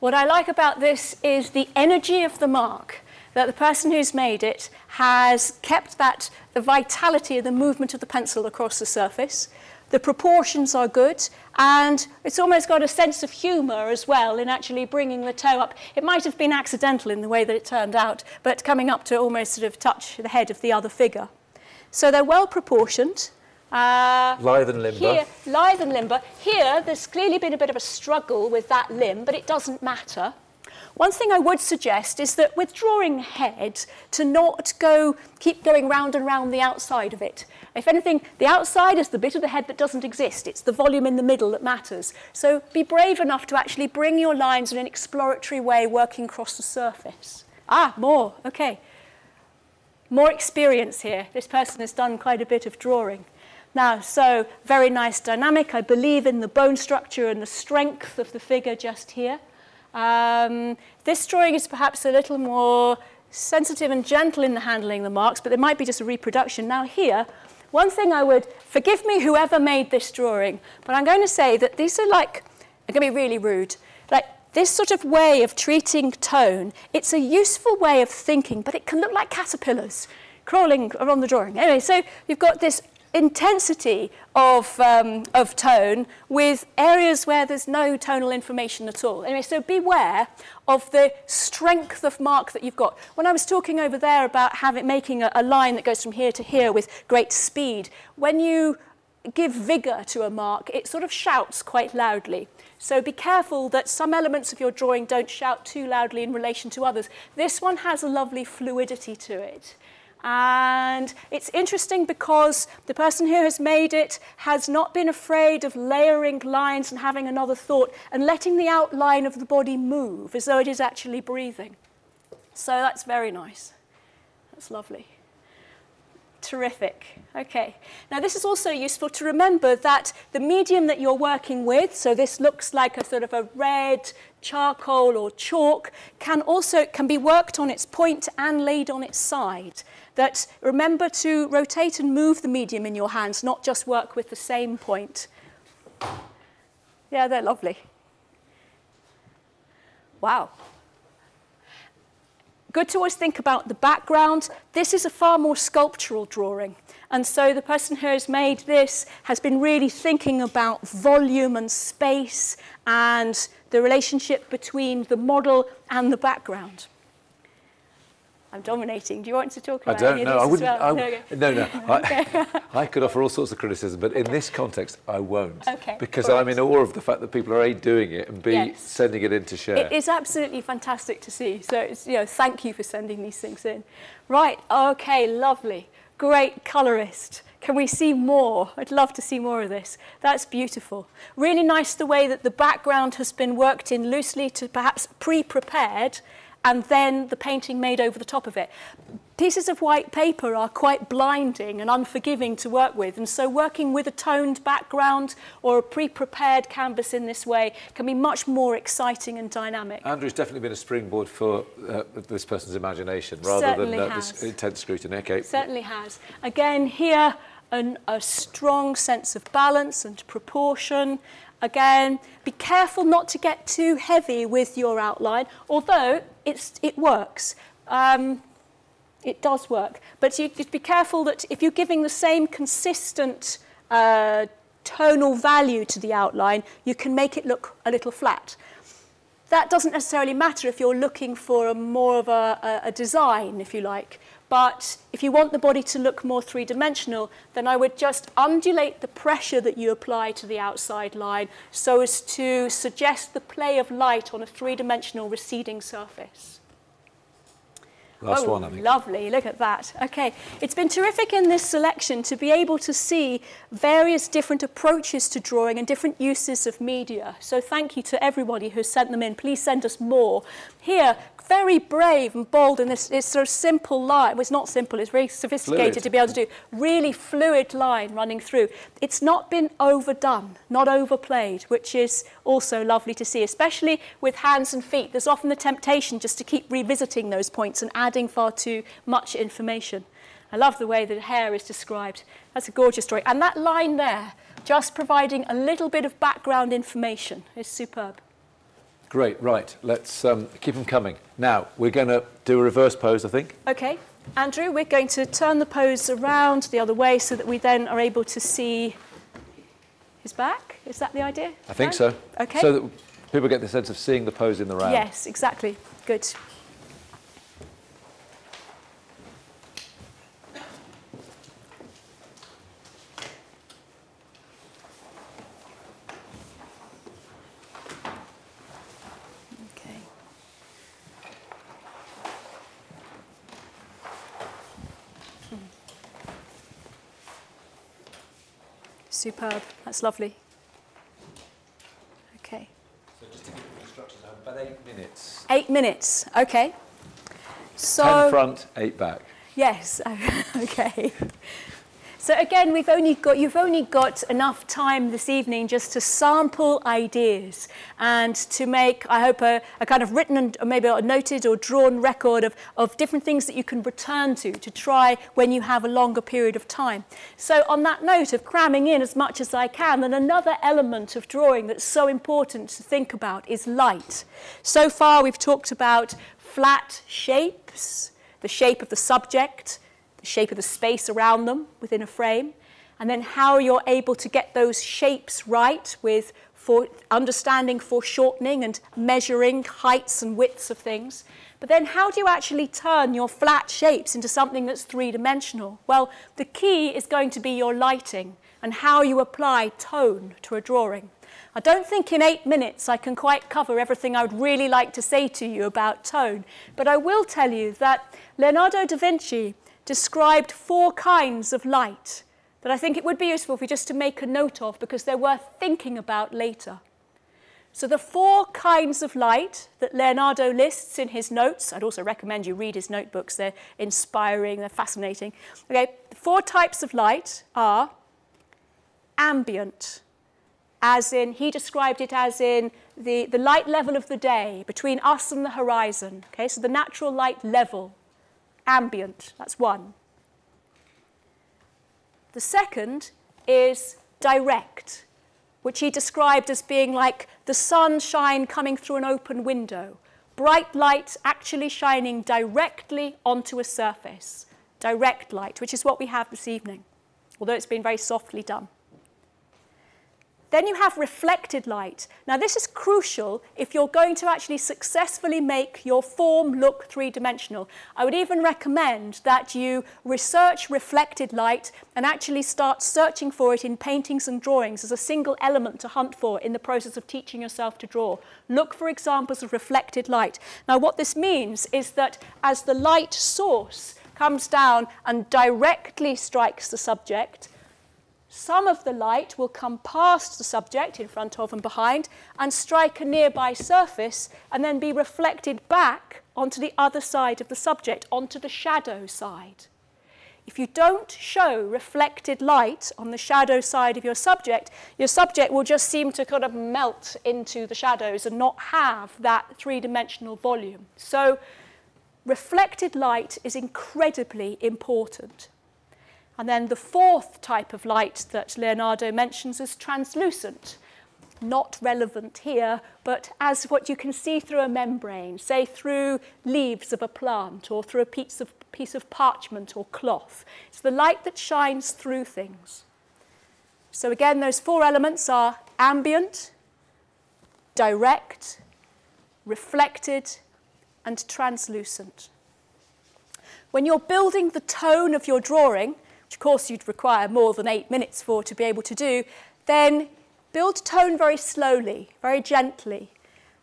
what I like about this is the energy of the mark, that the person who's made it has kept that, the vitality of the movement of the pencil across the surface. The proportions are good, and it's almost got a sense of humour as well in actually bringing the toe up. It might have been accidental in the way that it turned out, but coming up to almost sort of touch the head of the other figure. So they're well proportioned. Uh, lithe and limber. Here, lithe and limber. Here, there's clearly been a bit of a struggle with that limb, but it doesn't matter. One thing I would suggest is that with drawing head, to not go, keep going round and round the outside of it. If anything, the outside is the bit of the head that doesn't exist. It's the volume in the middle that matters. So be brave enough to actually bring your lines in an exploratory way, working across the surface. Ah, more, okay. More experience here. This person has done quite a bit of drawing. Now, so very nice dynamic. I believe in the bone structure and the strength of the figure just here. Um, this drawing is perhaps a little more sensitive and gentle in the handling the marks, but there might be just a reproduction. Now here, one thing I would, forgive me whoever made this drawing, but I'm going to say that these are like, I'm going to be really rude, like this sort of way of treating tone, it's a useful way of thinking, but it can look like caterpillars crawling around the drawing. Anyway, so you've got this intensity of, um, of tone with areas where there's no tonal information at all. Anyway, so beware of the strength of mark that you've got. When I was talking over there about having, making a, a line that goes from here to here with great speed, when you give vigour to a mark, it sort of shouts quite loudly. So be careful that some elements of your drawing don't shout too loudly in relation to others. This one has a lovely fluidity to it. And it's interesting because the person who has made it has not been afraid of layering lines and having another thought and letting the outline of the body move as though it is actually breathing. So that's very nice. That's lovely. Terrific. Okay. Now this is also useful to remember that the medium that you're working with, so this looks like a sort of a red charcoal or chalk, can also can be worked on its point and laid on its side. That remember to rotate and move the medium in your hands, not just work with the same point. Yeah, they're lovely. Wow. Good to always think about the background. This is a far more sculptural drawing. And so the person who has made this has been really thinking about volume and space and the relationship between the model and the background. I'm dominating. Do you want to talk about it? I don't know. I wouldn't. Well? I, no, no. I, I could offer all sorts of criticism, but in this context, I won't. Okay. Because I'm in awe of the fact that people are A, doing it, and B, yes. sending it in to share. It is absolutely fantastic to see. So, it's, you know, thank you for sending these things in. Right. Okay. Lovely. Great colourist. Can we see more? I'd love to see more of this. That's beautiful. Really nice the way that the background has been worked in loosely to perhaps pre-prepared, and then the painting made over the top of it. Pieces of white paper are quite blinding and unforgiving to work with, and so working with a toned background or a pre-prepared canvas in this way can be much more exciting and dynamic. Andrew's definitely been a springboard for uh, this person's imagination, rather Certainly than uh, this intense scrutiny. Okay. Certainly has. Again, here, an, a strong sense of balance and proportion. Again, be careful not to get too heavy with your outline, although it's, it works. Um, it does work. But you, just be careful that if you're giving the same consistent uh, tonal value to the outline, you can make it look a little flat. That doesn't necessarily matter if you're looking for a more of a, a design, if you like. But if you want the body to look more three-dimensional, then I would just undulate the pressure that you apply to the outside line so as to suggest the play of light on a three-dimensional receding surface. Last oh, one, I think. Lovely, look at that. Okay, it's been terrific in this selection to be able to see various different approaches to drawing and different uses of media. So thank you to everybody who sent them in. Please send us more. Here, very brave and bold in this, this sort of simple line. Well, it's not simple, it's very sophisticated fluid. To be able to do. Really fluid line running through. It's not been overdone, not overplayed, which is also lovely to see, especially with hands and feet. There's often the temptation just to keep revisiting those points and add far too much information. I love the way the hair is described. That's a gorgeous story. And that line there, just providing a little bit of background information, is superb. Great, right. Let's um, keep them coming. Now, we're going to do a reverse pose, I think. OK. Andrew, we're going to turn the pose around the other way so that we then are able to see his back. Is that the idea? I think no? so. OK. So that people get the sense of seeing the pose in the round. Yes, exactly. Good. Superb. That's lovely. Okay. So just to give you instructions, about eight minutes. Eight minutes. Okay. So ten front, eight back. Yes. Okay. So again, we've only got, you've only got enough time this evening just to sample ideas and to make, I hope, a, a kind of written and maybe a noted or drawn record of, of different things that you can return to, to try when you have a longer period of time. So on that note of cramming in as much as I can, then another element of drawing that's so important to think about is light. So far, we've talked about flat shapes, the shape of the subject, the shape of the space around them within a frame, and then how you're able to get those shapes right with for understanding foreshortening and measuring heights and widths of things. But then how do you actually turn your flat shapes into something that's three-dimensional? Well, the key is going to be your lighting and how you apply tone to a drawing. I don't think in eight minutes I can quite cover everything I would really like to say to you about tone, but I will tell you that Leonardo da Vinci described four kinds of light that I think it would be useful for you just to make a note of because they're worth thinking about later. So the four kinds of light that Leonardo lists in his notes, I'd also recommend you read his notebooks, they're inspiring, they're fascinating. Okay, the four types of light are ambient, as in, he described it as in the, the light level of the day, between us and the horizon. Okay, so the natural light level, ambient, that's one. The second is direct, which he described as being like the sunshine coming through an open window, bright light actually shining directly onto a surface, direct light, which is what we have this evening, although it's been very softly done. Then you have reflected light. Now, this is crucial if you're going to actually successfully make your form look three-dimensional. I would even recommend that you research reflected light and actually start searching for it in paintings and drawings as a single element to hunt for in the process of teaching yourself to draw. Look for examples of reflected light. Now, what this means is that as the light source comes down and directly strikes the subject, some of the light will come past the subject in front of and behind and strike a nearby surface and then be reflected back onto the other side of the subject, onto the shadow side. If you don't show reflected light on the shadow side of your subject, your subject will just seem to kind of melt into the shadows and not have that three-dimensional volume. So reflected light is incredibly important. And then the fourth type of light that Leonardo mentions is translucent. Not relevant here, but as what you can see through a membrane, say through leaves of a plant or through a piece of, piece of parchment or cloth. It's the light that shines through things. So again, those four elements are ambient, direct, reflected, and translucent. When you're building the tone of your drawing, of course you'd require more than eight minutes for to be able to do, then build tone very slowly, very gently.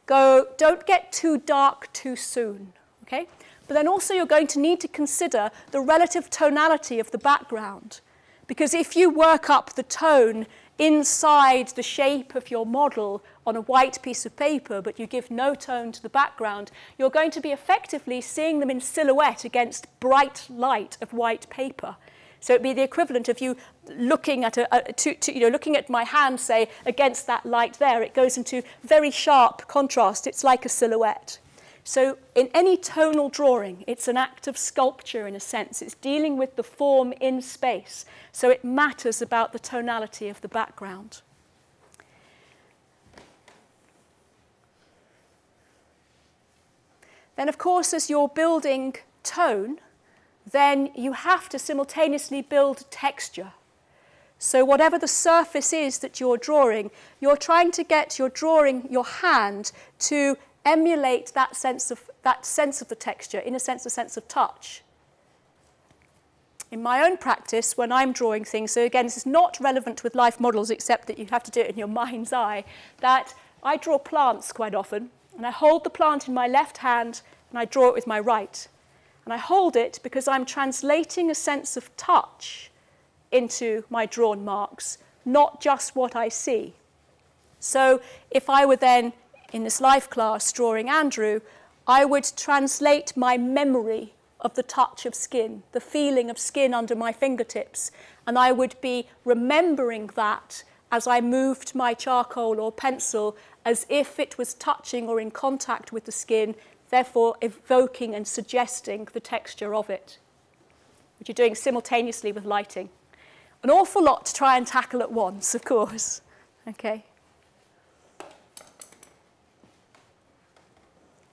Go, don't get too dark too soon, okay? But then also you're going to need to consider the relative tonality of the background, because if you work up the tone inside the shape of your model on a white piece of paper, but you give no tone to the background, you're going to be effectively seeing them in silhouette against bright light of white paper. So it'd be the equivalent of you looking at a, a to, to, you know, looking at my hand, say, against that light there. It goes into very sharp contrast. It's like a silhouette. So in any tonal drawing, it's an act of sculpture in a sense. It's dealing with the form in space. So it matters about the tonality of the background. Then, of course, as you're building tone, then you have to simultaneously build texture. So whatever the surface is that you're drawing, you're trying to get your drawing, your hand, to emulate that sense of, that sense of the texture, in a sense, a sense of touch. In my own practice, when I'm drawing things, so again, this is not relevant with life models, except that you have to do it in your mind's eye, that I draw plants quite often, and I hold the plant in my left hand, and I draw it with my right. And I hold it because I'm translating a sense of touch into my drawn marks, not just what I see. So if I were then, in this life class, drawing Andrew, I would translate my memory of the touch of skin, the feeling of skin under my fingertips. And I would be remembering that as I moved my charcoal or pencil, as if it was touching or in contact with the skin, therefore evoking and suggesting the texture of it, which you're doing simultaneously with lighting. An awful lot to try and tackle at once, of course. Okay.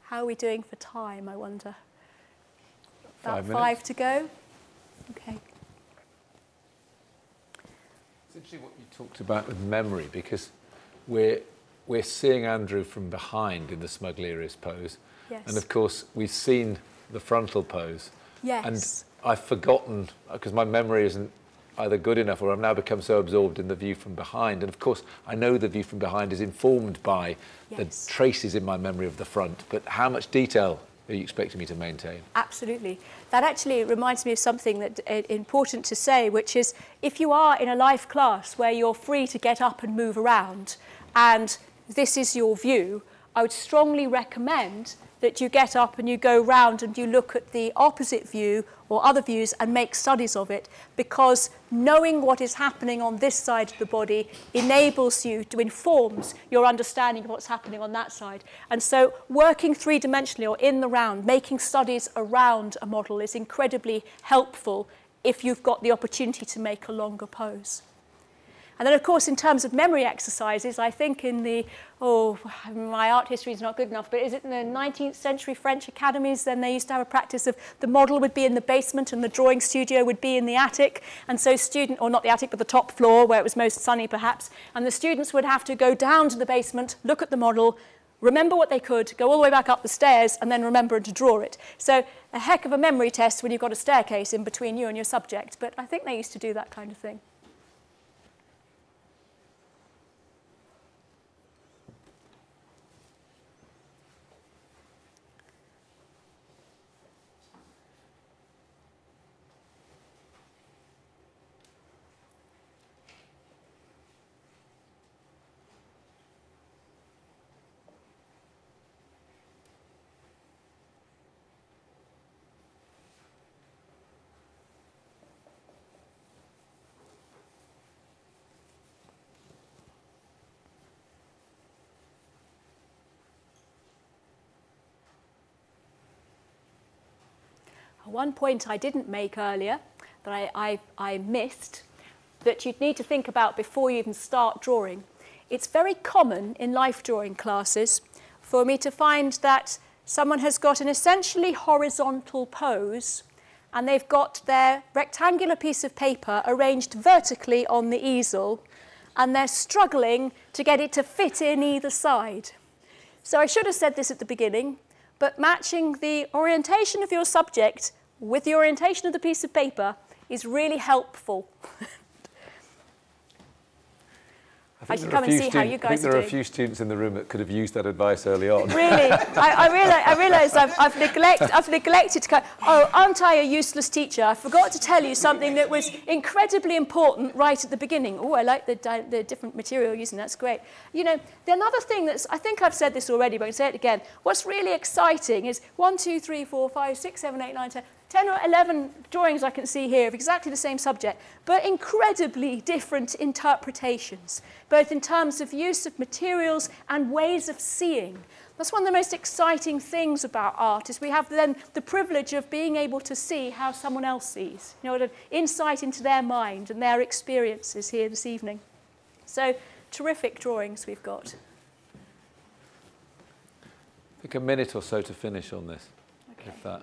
How are we doing for time, I wonder? About five, five to go? Okay. It's interesting what you talked about with memory, because we're, we're seeing Andrew from behind in the Smugglerius pose. Yes. And of course, we've seen the frontal pose. Yes. And I've forgotten, because my memory isn't either good enough, or I've now become so absorbed in the view from behind. And of course, I know the view from behind is informed by yes. the traces in my memory of the front, but how much detail are you expecting me to maintain? Absolutely. That actually reminds me of something that's uh, important to say, which is if you are in a life class where you're free to get up and move around, and this is your view, I would strongly recommend that you get up and you go round and you look at the opposite view or other views and make studies of it, because knowing what is happening on this side of the body enables you to informs your understanding of what's happening on that side. And so working three-dimensionally or in the round, making studies around a model is incredibly helpful if you've got the opportunity to make a longer pose. And then, of course, in terms of memory exercises, I think in the, oh, my art history is not good enough, but is it in the nineteenth century French academies, then they used to have a practice of the model would be in the basement and the drawing studio would be in the attic. And so student, or not the attic, but the top floor where it was most sunny perhaps, and the students would have to go down to the basement, look at the model, remember what they could, go all the way back up the stairs, and then remember to draw it. So a heck of a memory test when you've got a staircase in between you and your subject, but I think they used to do that kind of thing. One point I didn't make earlier that I, I, I missed, that you'd need to think about before you even start drawing. It's very common in life drawing classes for me to find that someone has got an essentially horizontal pose and they've got their rectangular piece of paper arranged vertically on the easel and they're struggling to get it to fit in either side. So I should have said this at the beginning, but matching the orientation of your subject with the orientation of the piece of paper is really helpful. I, I should come and see how you guys are doing. I think there are a few students in the room that could have used that advice early on. Really? I, I realise, I realise I've, I've, neglect, I've neglected to... Oh, aren't I a useless teacher? I forgot to tell you something that was incredibly important right at the beginning. Oh, I like the, the different material using. That's great. You know, the another thing that's... I think I've said this already, but I can say it again. What's really exciting is one, two, three, four, five, six, seven, eight, nine, ten... ten or eleven drawings I can see here of exactly the same subject, but incredibly different interpretations, both in terms of use of materials and ways of seeing. That's one of the most exciting things about art, is we have then the privilege of being able to see how someone else sees, you know, an insight into their mind and their experiences here this evening. So, terrific drawings we've got. I think a minute or so to finish on this, okay. If that...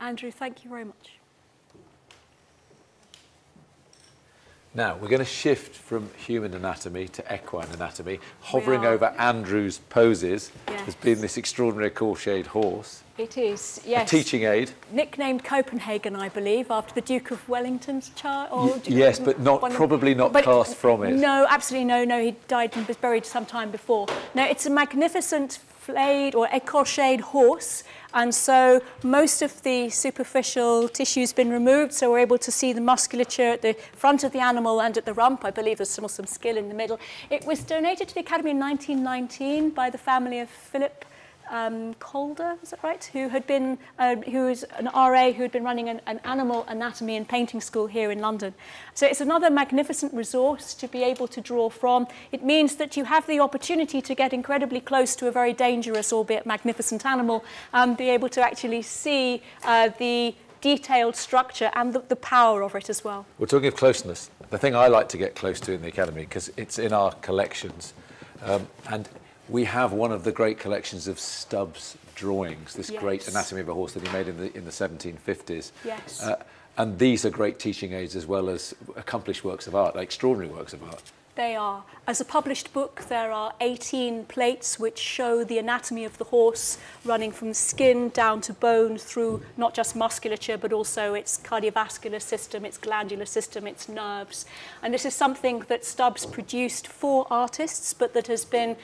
Andrew, thank you very much. Now, we're going to shift from human anatomy to equine anatomy. Hovering over Andrew's poses yes. has been this extraordinary écorché'd horse. It is, yes. A teaching aid. Nicknamed Copenhagen, I believe, after the Duke of Wellington's child. Yes, but not one, probably not but cast it, from it. No, absolutely no, no. He died and was buried sometime before. Now, it's a magnificent flayed or écorché'd horse, and so most of the superficial tissue's been removed, so we're able to see the musculature at the front of the animal and at the rump. I believe there's still some skill in the middle. It was donated to the Academy in nineteen nineteen by the family of Philip um, Calder, is that right? Who had been, uh, who was an R A who had been running an, an animal anatomy and painting school here in London. So it's another magnificent resource to be able to draw from. It means that you have the opportunity to get incredibly close to a very dangerous, albeit magnificent animal, and be able to actually see uh, the detailed structure and the, the power of it as well. We're talking of closeness. The thing I like to get close to in the Academy, because it's in our collections, um, and we have one of the great collections of Stubbs drawings, this yes. great anatomy of a horse that he made in the, in the seventeen fifties. Yes. Uh, and these are great teaching aids as well as accomplished works of art, like extraordinary works of art. They are. As a published book, there are eighteen plates which show the anatomy of the horse, running from skin down to bone through not just musculature, but also its cardiovascular system, its glandular system, its nerves. And this is something that Stubbs produced for artists, but that has been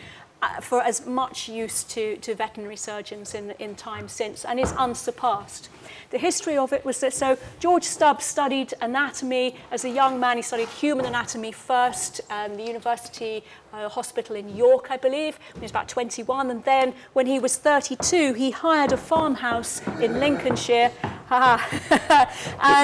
for as much use to, to veterinary surgeons in, in time since, and is unsurpassed. The history of it was that, so George Stubbs studied anatomy as a young man. He studied human anatomy first at um, the university uh, hospital in York, I believe, when he was about twenty-one, and then when he was thirty-two, he hired a farmhouse in Lincolnshire. and,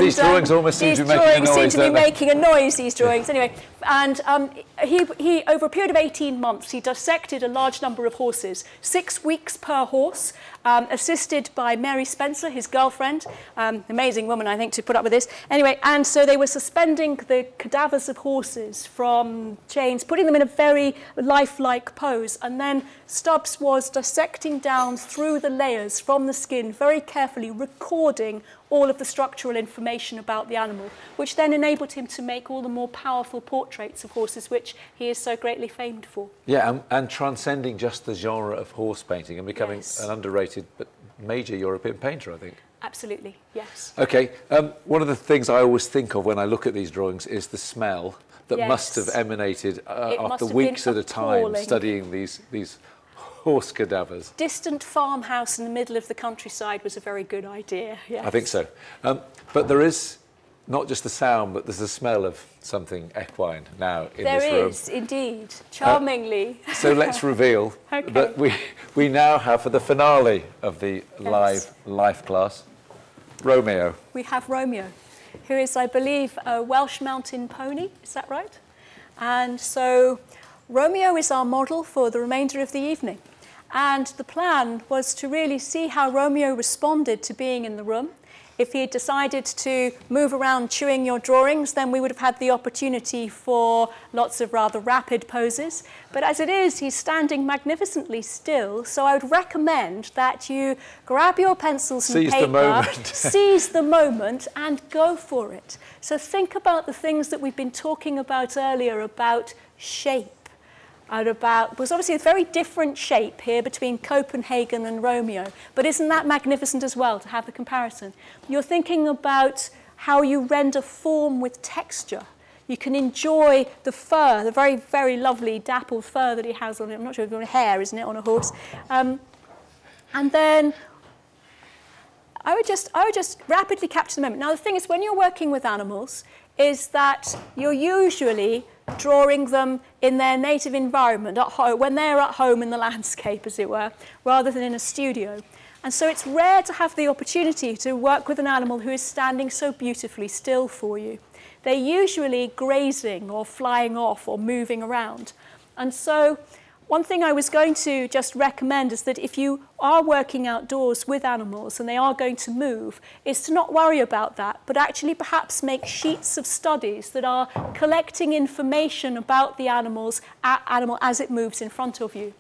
these drawings um, almost seem to be, making a, noise, seem to be making a noise, these drawings, anyway. And um, he, he, over a period of eighteen months, he dissected a large number of horses, six weeks per horse, um, assisted by Mary Spencer, his girlfriend, um, amazing woman, I think, to put up with this. Anyway, and so they were suspending the cadavers of horses from chains, putting them in a very lifelike pose, and then Stubbs was dissecting down through the layers from the skin, very carefully recording all of the structural information about the animal, which then enabled him to make all the more powerful portraits of horses, which he is so greatly famed for. Yeah, and, and transcending just the genre of horse painting and becoming yes. an underrated but major European painter, I think. Absolutely, yes. OK, um, one of the things I always think of when I look at these drawings is the smell that yes. must have emanated uh, after weeks at a time studying these, these horse cadavers. Distant farmhouse in the middle of the countryside was a very good idea. Yes. I think so. Um, but there is not just the sound, but there's the smell of something equine now in there this room. There is, indeed, charmingly. Uh, so let's reveal okay. that we, we now have, for the finale of the yes. live life class, Romeo. We have Romeo, who is, I believe, a Welsh mountain pony. Is that right? And so Romeo is our model for the remainder of the evening. And the plan was to really see how Romeo responded to being in the room. If he had decided to move around chewing your drawings, then we would have had the opportunity for lots of rather rapid poses. But as it is, he's standing magnificently still, so I would recommend that you grab your pencils and seize paper, the moment. seize the moment and go for it. So think about the things that we've been talking about earlier about shape. And about, was obviously a very different shape here between Copenhagen and Romeo, but isn't that magnificent as well to have the comparison? You're thinking about how you render form with texture. You can enjoy the fur, the very, very lovely dappled fur that he has on it. I'm not sure if you want hair, isn't it, on a horse? Um, and then I would just, I would just rapidly capture the moment. Now, the thing is, when you're working with animals, is that you're usually drawing them in their native environment, at home, when they're at home in the landscape, as it were, rather than in a studio. And so it's rare to have the opportunity to work with an animal who is standing so beautifully still for you. They're usually grazing or flying off or moving around. And so one thing I was going to just recommend is that if you are working outdoors with animals and they are going to move, is to not worry about that, but actually perhaps make sheets of studies that are collecting information about the animals, animal as it moves in front of you.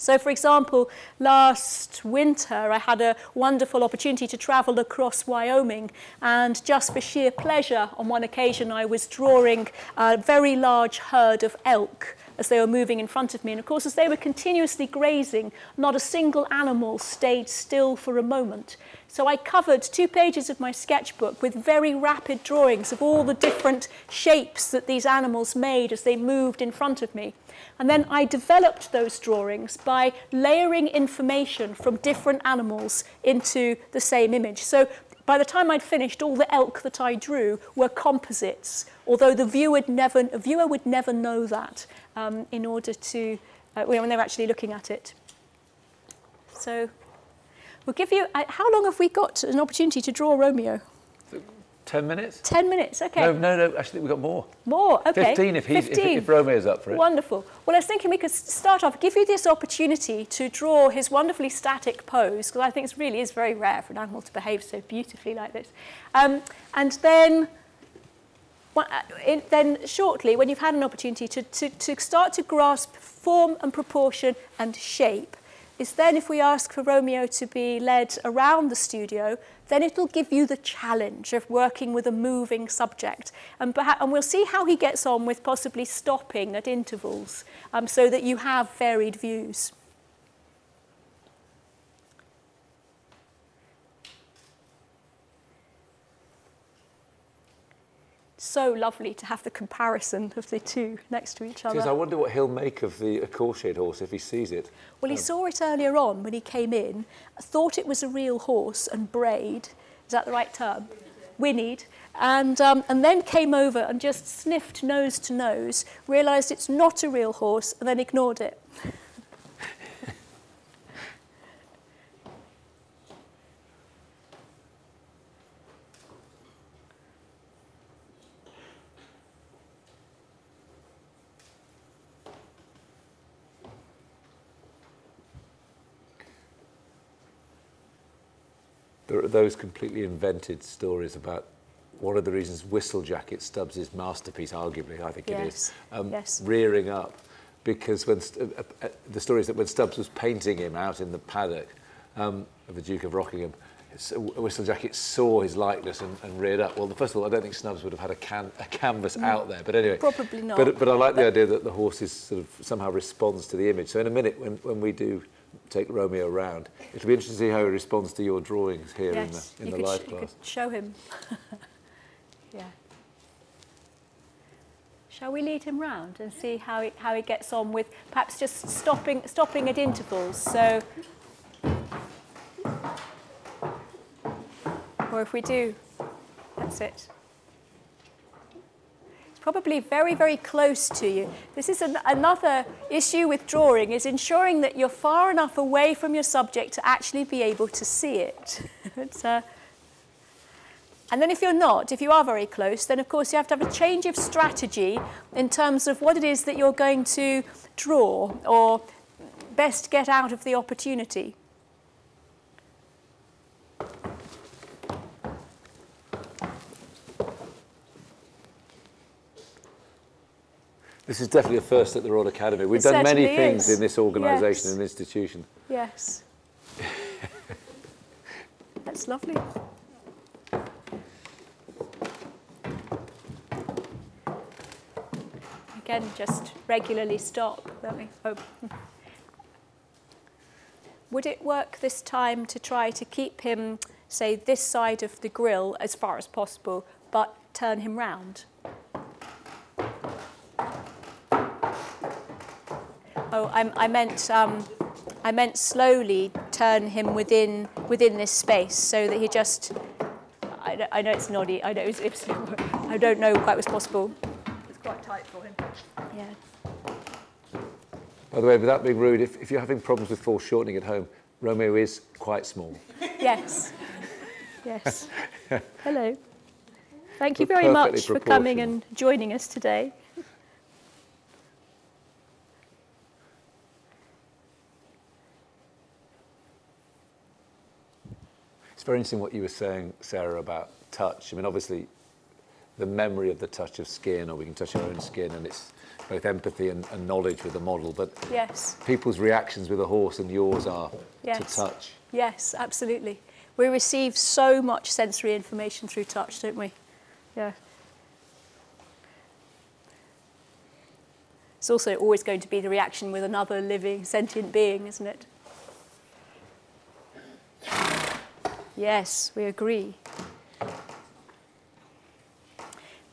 So, for example, last winter I had a wonderful opportunity to travel across Wyoming, and just for sheer pleasure, on one occasion I was drawing a very large herd of elk as they were moving in front of me. And of course, as they were continuously grazing, not a single animal stayed still for a moment. So I covered two pages of my sketchbook with very rapid drawings of all the different shapes that these animals made as they moved in front of me. And then I developed those drawings by layering information from different animals into the same image. So by the time I'd finished, all the elk that I drew were composites, although the viewer would never, the viewer would never know that um, in order to, uh, when they were actually looking at it. So we'll give you, uh, how long have we got an opportunity to draw Romeo? Ten minutes? Ten minutes, okay. No, no, no, actually we've got more. More, okay. Fifteen if, he's, Fifteen. if, if Romeo's up for it. Wonderful. Well, I was thinking we could start off, give you this opportunity to draw his wonderfully static pose, because I think it really is very rare for an animal to behave so beautifully like this. Um, and then, in, then shortly, when you've had an opportunity to, to, to start to grasp form and proportion and shape, is then if we ask for Romeo to be led around the studio, then it'll give you the challenge of working with a moving subject. And, perhaps, and we'll see how he gets on with possibly stopping at intervals um, so that you have varied views. So lovely to have the comparison of the two next to each other. Because I wonder what he'll make of the écorché horse if he sees it. Well, he um, saw it earlier on when he came in, thought it was a real horse and brayed. Is that the right term? Whinnied. And, um, and then came over and just sniffed nose to nose, realised it's not a real horse and then ignored it. There are those completely invented stories about one of the reasons Whistlejacket, Stubbs' masterpiece, arguably, I think yes. it is, um, yes. rearing up. Because when uh, uh, the story is that when Stubbs was painting him out in the paddock um, of the Duke of Rockingham, Whistlejacket saw his likeness and, and reared up. Well, first of all, I don't think Stubbs would have had a, can a canvas no, out there, but anyway. Probably not. But, but I like but the idea that the horse is sort of somehow responds to the image. So in a minute, when, when we do take Romeo around, it'll be interesting to see how he responds to your drawings here yes, in the, in the live class. You could show him. Yeah. Shall we lead him round and see how he, how he gets on with perhaps just stopping, stopping at intervals? So, or if we do, that's it. Probably very, very close to you. This is an, another issue with drawing, is ensuring that you're far enough away from your subject to actually be able to see it. It's, uh, and then if you're not, if you are very close, then of course you have to have a change of strategy in terms of what it is that you're going to draw or best get out of the opportunity. This is definitely a first at the Royal Academy. We've it done many things is. in this organisation yes. and institution. Yes. That's lovely. Again, just regularly stop, don't we? Oh. Would it work this time to try to keep him, say, this side of the grille as far as possible, but turn him round? Oh, I, I meant um, I meant slowly turn him within within this space so that he just. I, I know it's noddy. I know it's, it's. I don't know quite what's possible. It's quite tight for him. Yeah. By the way, without being rude, if, if you're having problems with foreshortening at home, Romeo is quite small. Yes. Yes. Hello. Thank you very much for coming and joining us today. Very interesting what you were saying, Sarah, about touch. I mean, obviously, the memory of the touch of skin, or we can touch our own skin, and it's both empathy and, and knowledge with the model, but yes. people's reactions with a horse and yours are yes. to touch. Yes, absolutely. We receive so much sensory information through touch, don't we? Yeah. It's also always going to be the reaction with another living, sentient being, isn't it? Yes, we agree.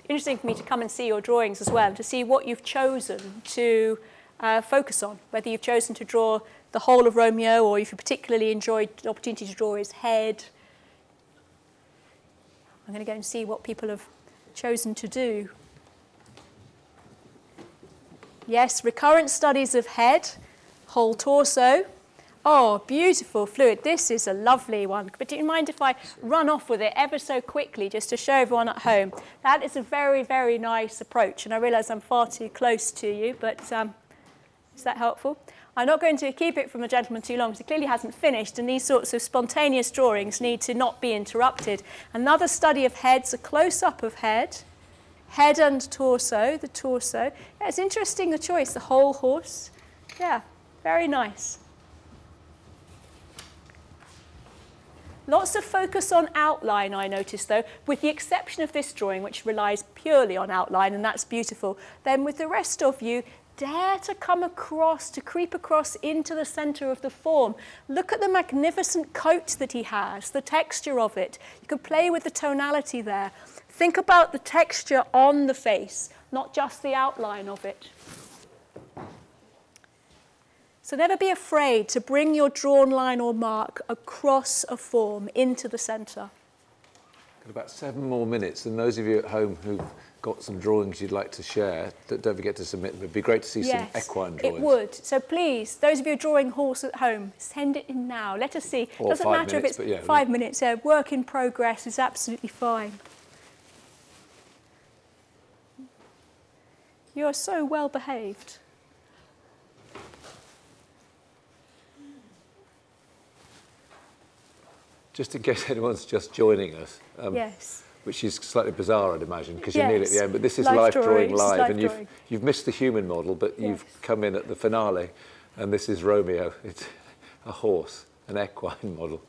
Interesting for me to come and see your drawings as well, to see what you've chosen to uh, focus on, whether you've chosen to draw the whole of Romeo or if you particularly enjoyed the opportunity to draw his head. I'm going to go and see what people have chosen to do. Yes, recurrent studies of head, whole torso. Oh, beautiful fluid. This is a lovely one. But do you mind if I run off with it ever so quickly just to show everyone at home? That is a very, very nice approach. And I realise I'm far too close to you, but um, is that helpful? I'm not going to keep it from the gentleman too long because he clearly hasn't finished, and these sorts of spontaneous drawings need to not be interrupted. Another study of heads, a close-up of head, head and torso, the torso. Yeah, it's interesting, the choice, the whole horse. Yeah, very nice. Lots of focus on outline, I noticed, though, with the exception of this drawing, which relies purely on outline, and that's beautiful. Then with the rest of you, dare to come across, to creep across into the centre of the form. Look at the magnificent coat that he has, the texture of it. You can play with the tonality there. Think about the texture on the face, not just the outline of it. So never be afraid to bring your drawn line or mark across a form into the centre. Got about seven more minutes, and those of you at home who've got some drawings you'd like to share, don't forget to submit them. It'd be great to see yes, some equine drawings. It would. So please, those of you drawing horse at home, send it in now. Let us see. Or doesn't matter minutes, if it's yeah, five minutes. Yeah, work in progress is absolutely fine. You are so well behaved. Just in case anyone's just joining us, um, yes. which is slightly bizarre, I'd imagine, because yes. you're nearly at the end, but this is live, live drawing live, live and drawing. You've, you've missed the human model, but yes. you've come in at the finale, and this is Romeo. It's a horse, an equine model.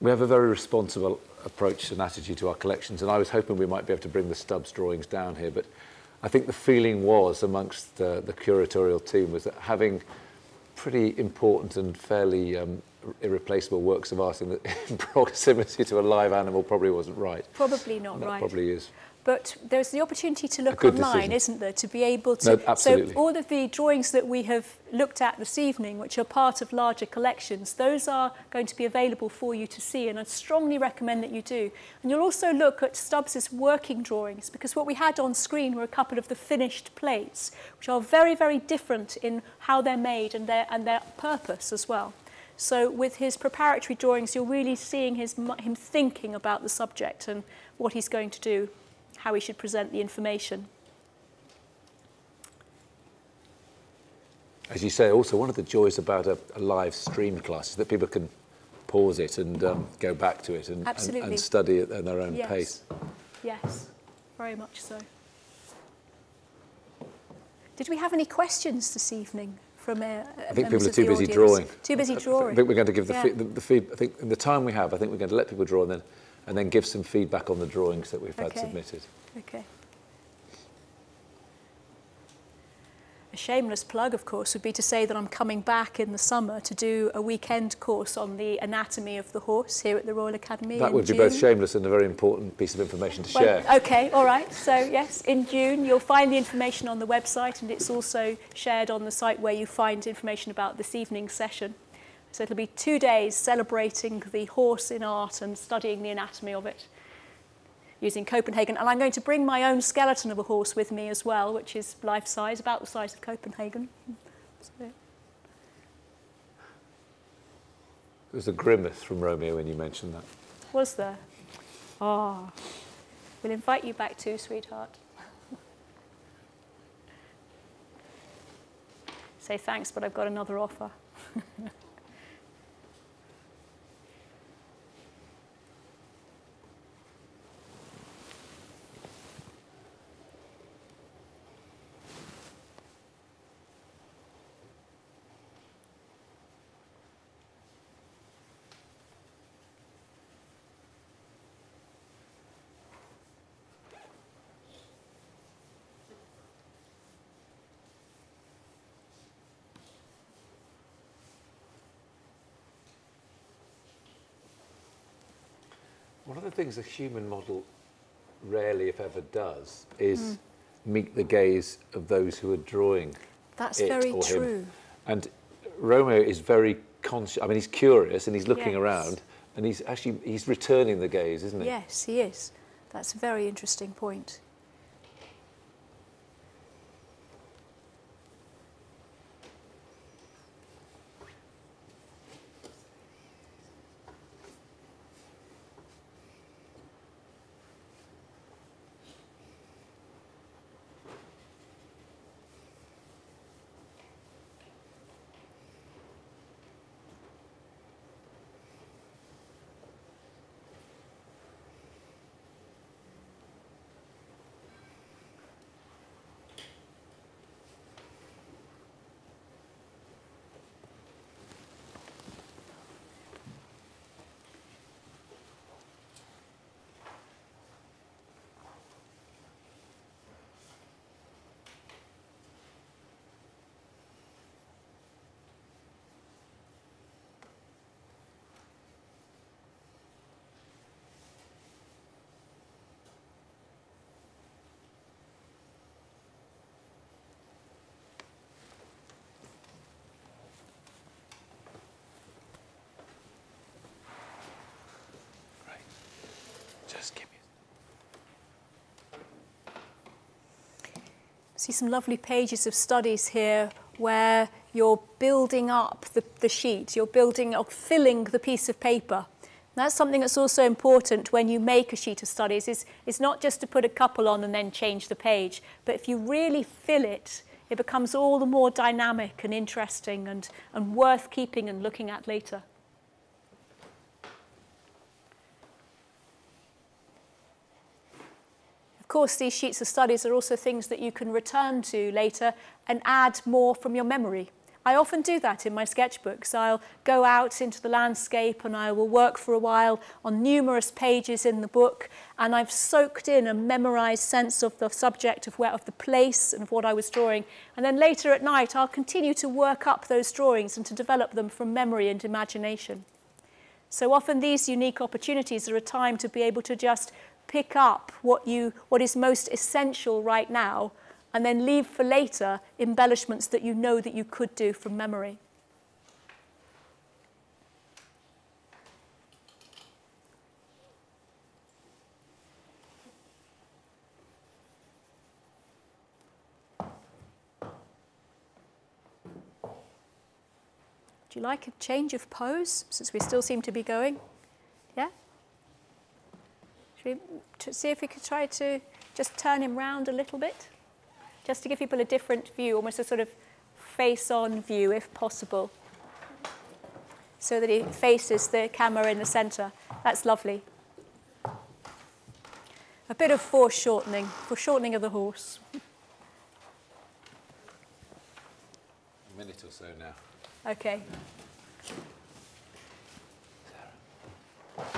We have a very responsible approach and attitude to our collections, and I was hoping we might be able to bring the Stubbs drawings down here, but I think the feeling was amongst the, the curatorial team was that having pretty important and fairly um, irreplaceable works of art in, the, in proximity to a live animal probably wasn't right. Probably not right. Probably is. But there's the opportunity to look online, decision. isn't there, to be able to... No, absolutely. So all of the drawings that we have looked at this evening, which are part of larger collections, those are going to be available for you to see, and I strongly recommend that you do. And you'll also look at Stubbs's working drawings, because what we had on screen were a couple of the finished plates, which are very, very different in how they're made and their, and their purpose as well. So with his preparatory drawings, you're really seeing his, him thinking about the subject and what he's going to do, how we should present the information. As you say, also one of the joys about a, a live stream class is that people can pause it and um, go back to it and, and, and study it at their own yes. pace. Yes, very much so. Did we have any questions this evening? From a, a I think people are too busy audience. drawing. Too busy drawing. I think we're going to give the, yeah. the, the feed, I think in the time we have, I think we're going to let people draw and then and then give some feedback on the drawings that we've okay. had submitted. Okay. A shameless plug, of course, would be to say that I'm coming back in the summer to do a weekend course on the anatomy of the horse here at the Royal Academy. That in would be June. both shameless and a very important piece of information to well, share. Okay, all right. So, yes, in June you'll find the information on the website, and it's also shared on the site where you find information about this evening's session. So it'll be two days celebrating the horse in art and studying the anatomy of it using Copenhagen. And I'm going to bring my own skeleton of a horse with me as well, which is life-size, about the size of Copenhagen. So. There was a grimace from Romeo when you mentioned that. Was there? Ah. Oh. We'll invite you back too, sweetheart. Say thanks, but I've got another offer. One of the things a human model rarely, if ever, does is mm. meet the gaze of those who are drawing That's it very or true. Him. And Romeo is very conscious. I mean, he's curious and he's looking yes. around, and he's actually he's returning the gaze, isn't he? Yes, he is. That's a very interesting point. See some lovely pages of studies here where you're building up the, the sheet, you're building up, filling the piece of paper. And that's something that's also important when you make a sheet of studies, is it's not just to put a couple on and then change the page, but if you really fill it, it becomes all the more dynamic and interesting and, and worth keeping and looking at later. Of course, these sheets of studies are also things that you can return to later and add more from your memory. I often do that in my sketchbooks. I'll go out into the landscape and I will work for a while on numerous pages in the book, and I've soaked in a memorised sense of the subject, of, where, of the place and of what I was drawing. And then later at night, I'll continue to work up those drawings and to develop them from memory and imagination. So often these unique opportunities are a time to be able to just pick up what you what is most essential right now, and then leave for later embellishments that you know that you could do from memory. Do you like a change of pose, since we still seem to be going? Yeah? To see if we could try to just turn him round a little bit, just to give people a different view, almost a sort of face-on view, if possible, so that he faces the camera in the centre. That's lovely. A bit of foreshortening, foreshortening of the horse. A minute or so now. Okay. Sarah.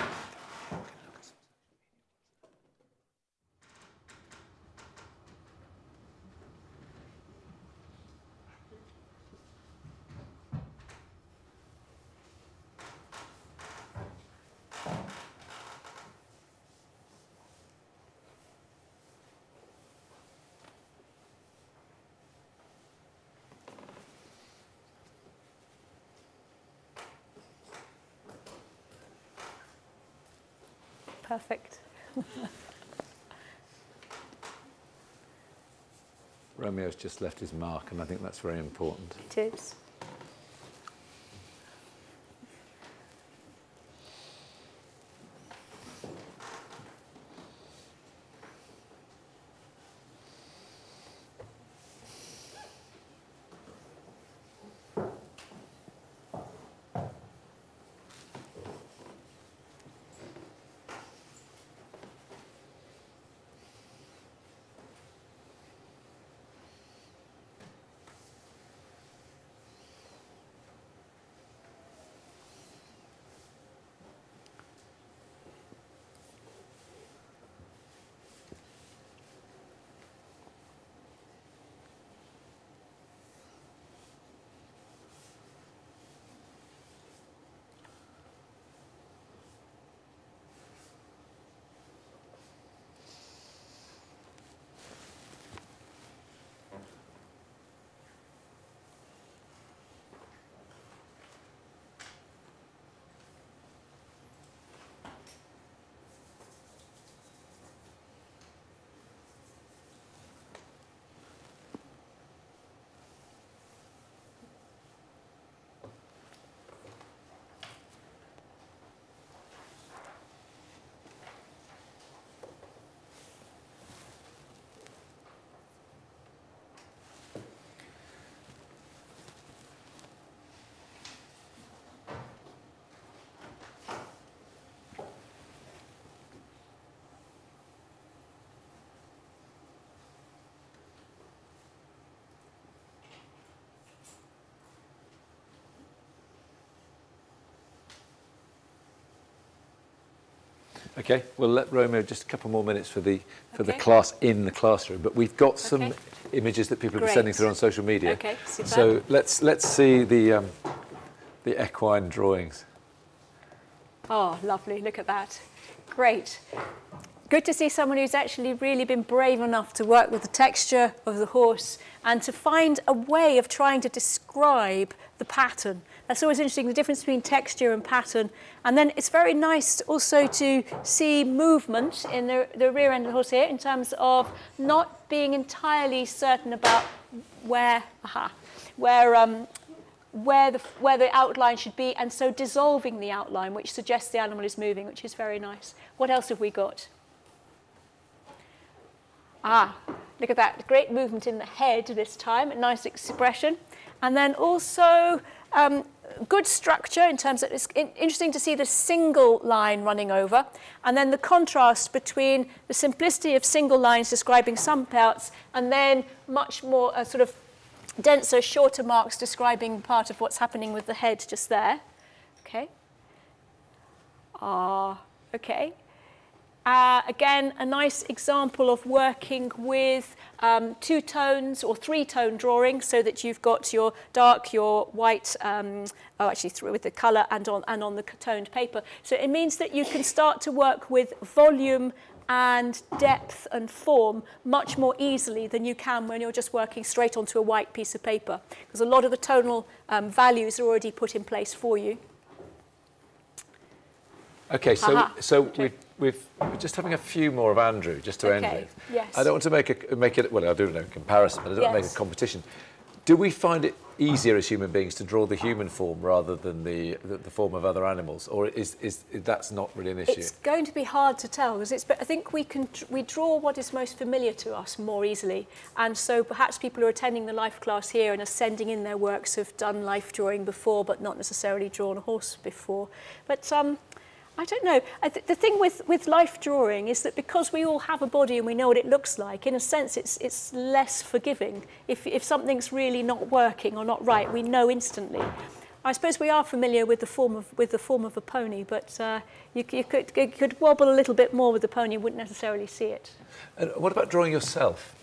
Perfect. Romeo's just left his mark, and I think that's very important. It is. Okay, we'll let Romeo just a couple more minutes for the for okay. the class in the classroom, but we've got some okay. images that people have been sending through on social media. Okay, super. So let's let's see the um, the equine drawings. Oh, lovely! Look at that. Great. Good to see someone who's actually really been brave enough to work with the texture of the horse and to find a way of trying to describe the pattern. That's always interesting, the difference between texture and pattern. And then it's very nice also to see movement in the, the rear end of the horse here in terms of not being entirely certain about where, aha, where, um, where, the, where the outline should be, and so dissolving the outline, which suggests the animal is moving, which is very nice. What else have we got? Ah, look at that, great movement in the head this time, a nice expression. And then also um, good structure in terms of, it's interesting to see the single line running over, and then the contrast between the simplicity of single lines describing some parts, and then much more uh, sort of denser, shorter marks describing part of what's happening with the head just there. Okay. Ah, okay. Uh, again, a nice example of working with um, two tones or three-tone drawing, so that you've got your dark, your white, um, oh, actually through with the colour and on, and on the toned paper. So it means that you can start to work with volume and depth and form much more easily than you can when you're just working straight onto a white piece of paper, because a lot of the tonal um, values are already put in place for you. Okay, so, uh-huh. so we've, we've, we're just having a few more of Andrew, just to okay. end with. Yes. I don't want to make, a, make it, well, I do know comparison, but I don't yes. want to make a competition. Do we find it easier as human beings to draw the human form rather than the, the, the form of other animals? Or is, is that's not really an issue? It's going to be hard to tell, because it's, but I think we, can, we draw what is most familiar to us more easily. And so perhaps people who are attending the life class here and are sending in their works have done life drawing before, but not necessarily drawn a horse before. But... Um, I don't know. I th the thing with, with life drawing is that because we all have a body and we know what it looks like, in a sense it's, it's less forgiving. If, if something's really not working or not right, we know instantly. I suppose we are familiar with the form of, with the form of a pony, but uh, you, you, could, you could wobble a little bit more with the pony, you wouldn't necessarily see it. And what about drawing yourself?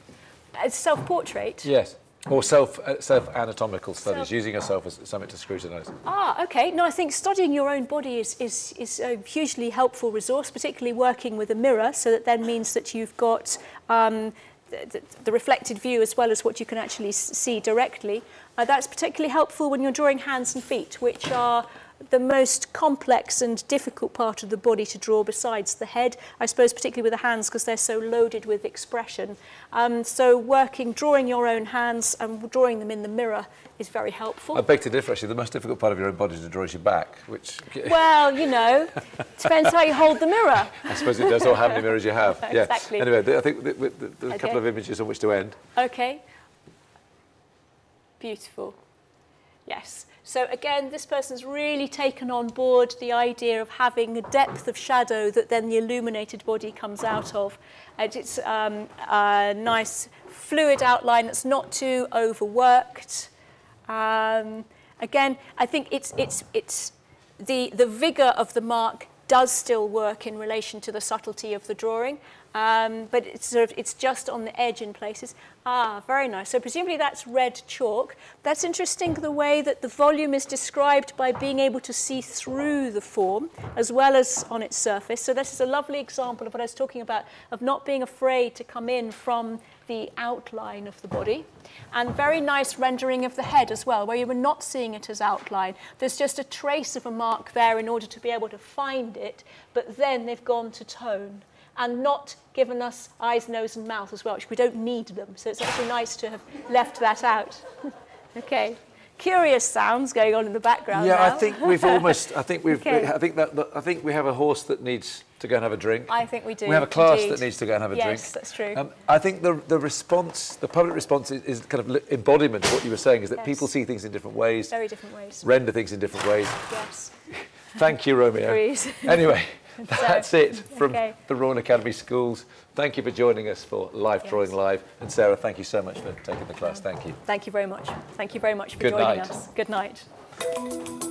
A self-portrait? Yes. Or self, uh, self-anatomical studies, self using yourself as something to scrutinise. Ah, OK. No, I think studying your own body is, is, is a hugely helpful resource, particularly working with a mirror, so that then means that you've got um, the, the reflected view as well as what you can actually see directly. Uh, that's particularly helpful when you're drawing hands and feet, which are the most complex and difficult part of the body to draw besides the head, I suppose, particularly with the hands, because they're so loaded with expression. Um, so working, drawing your own hands and drawing them in the mirror is very helpful. I beg to differ, actually. The most difficult part of your own body to draw is your back, which... Well, you know, depends how you hold the mirror. I suppose it does, or how many mirrors you have. Yeah. Exactly. Anyway, I think there's a okay. couple of images on which to end. OK. Beautiful. Yes. So again, this person's really taken on board the idea of having a depth of shadow that then the illuminated body comes out of. And it's um, a nice fluid outline that's not too overworked. Um, again, I think it's, it's, it's the, the vigour of the mark does still work in relation to the subtlety of the drawing, um, but it's, sort of, it's just on the edge in places. Ah, very nice. So presumably that's red chalk. That's interesting, the way that the volume is described by being able to see through the form as well as on its surface. So this is a lovely example of what I was talking about, of not being afraid to come in from the outline of the body. And very nice rendering of the head as well, where you were not seeing it as outline. There's just a trace of a mark there in order to be able to find it, but then they've gone to tone and not given us eyes, nose and mouth as well, which we don't need them. So it's actually nice to have left that out. Okay. Curious sounds going on in the background. Yeah, now. I think we've almost. I think we've. Okay. I think that. I think we have a horse that needs to go and have a drink. I think we do. We have a class indeed. that needs to go and have a yes, drink. Yes, that's true. Um, I think the the response, the public response, is, is kind of embodiment of what you were saying. Is that yes. people see things in different ways, very different ways, render things in different ways. Yes. Thank you, Romeo. Please. Anyway, that's so, it from okay. the Royal Academy Schools. Thank you for joining us for Life yes. Drawing Live. And Sarah, thank you so much for taking the class. Thank you. Thank you very much. Thank you very much for Good joining night. us. Good night.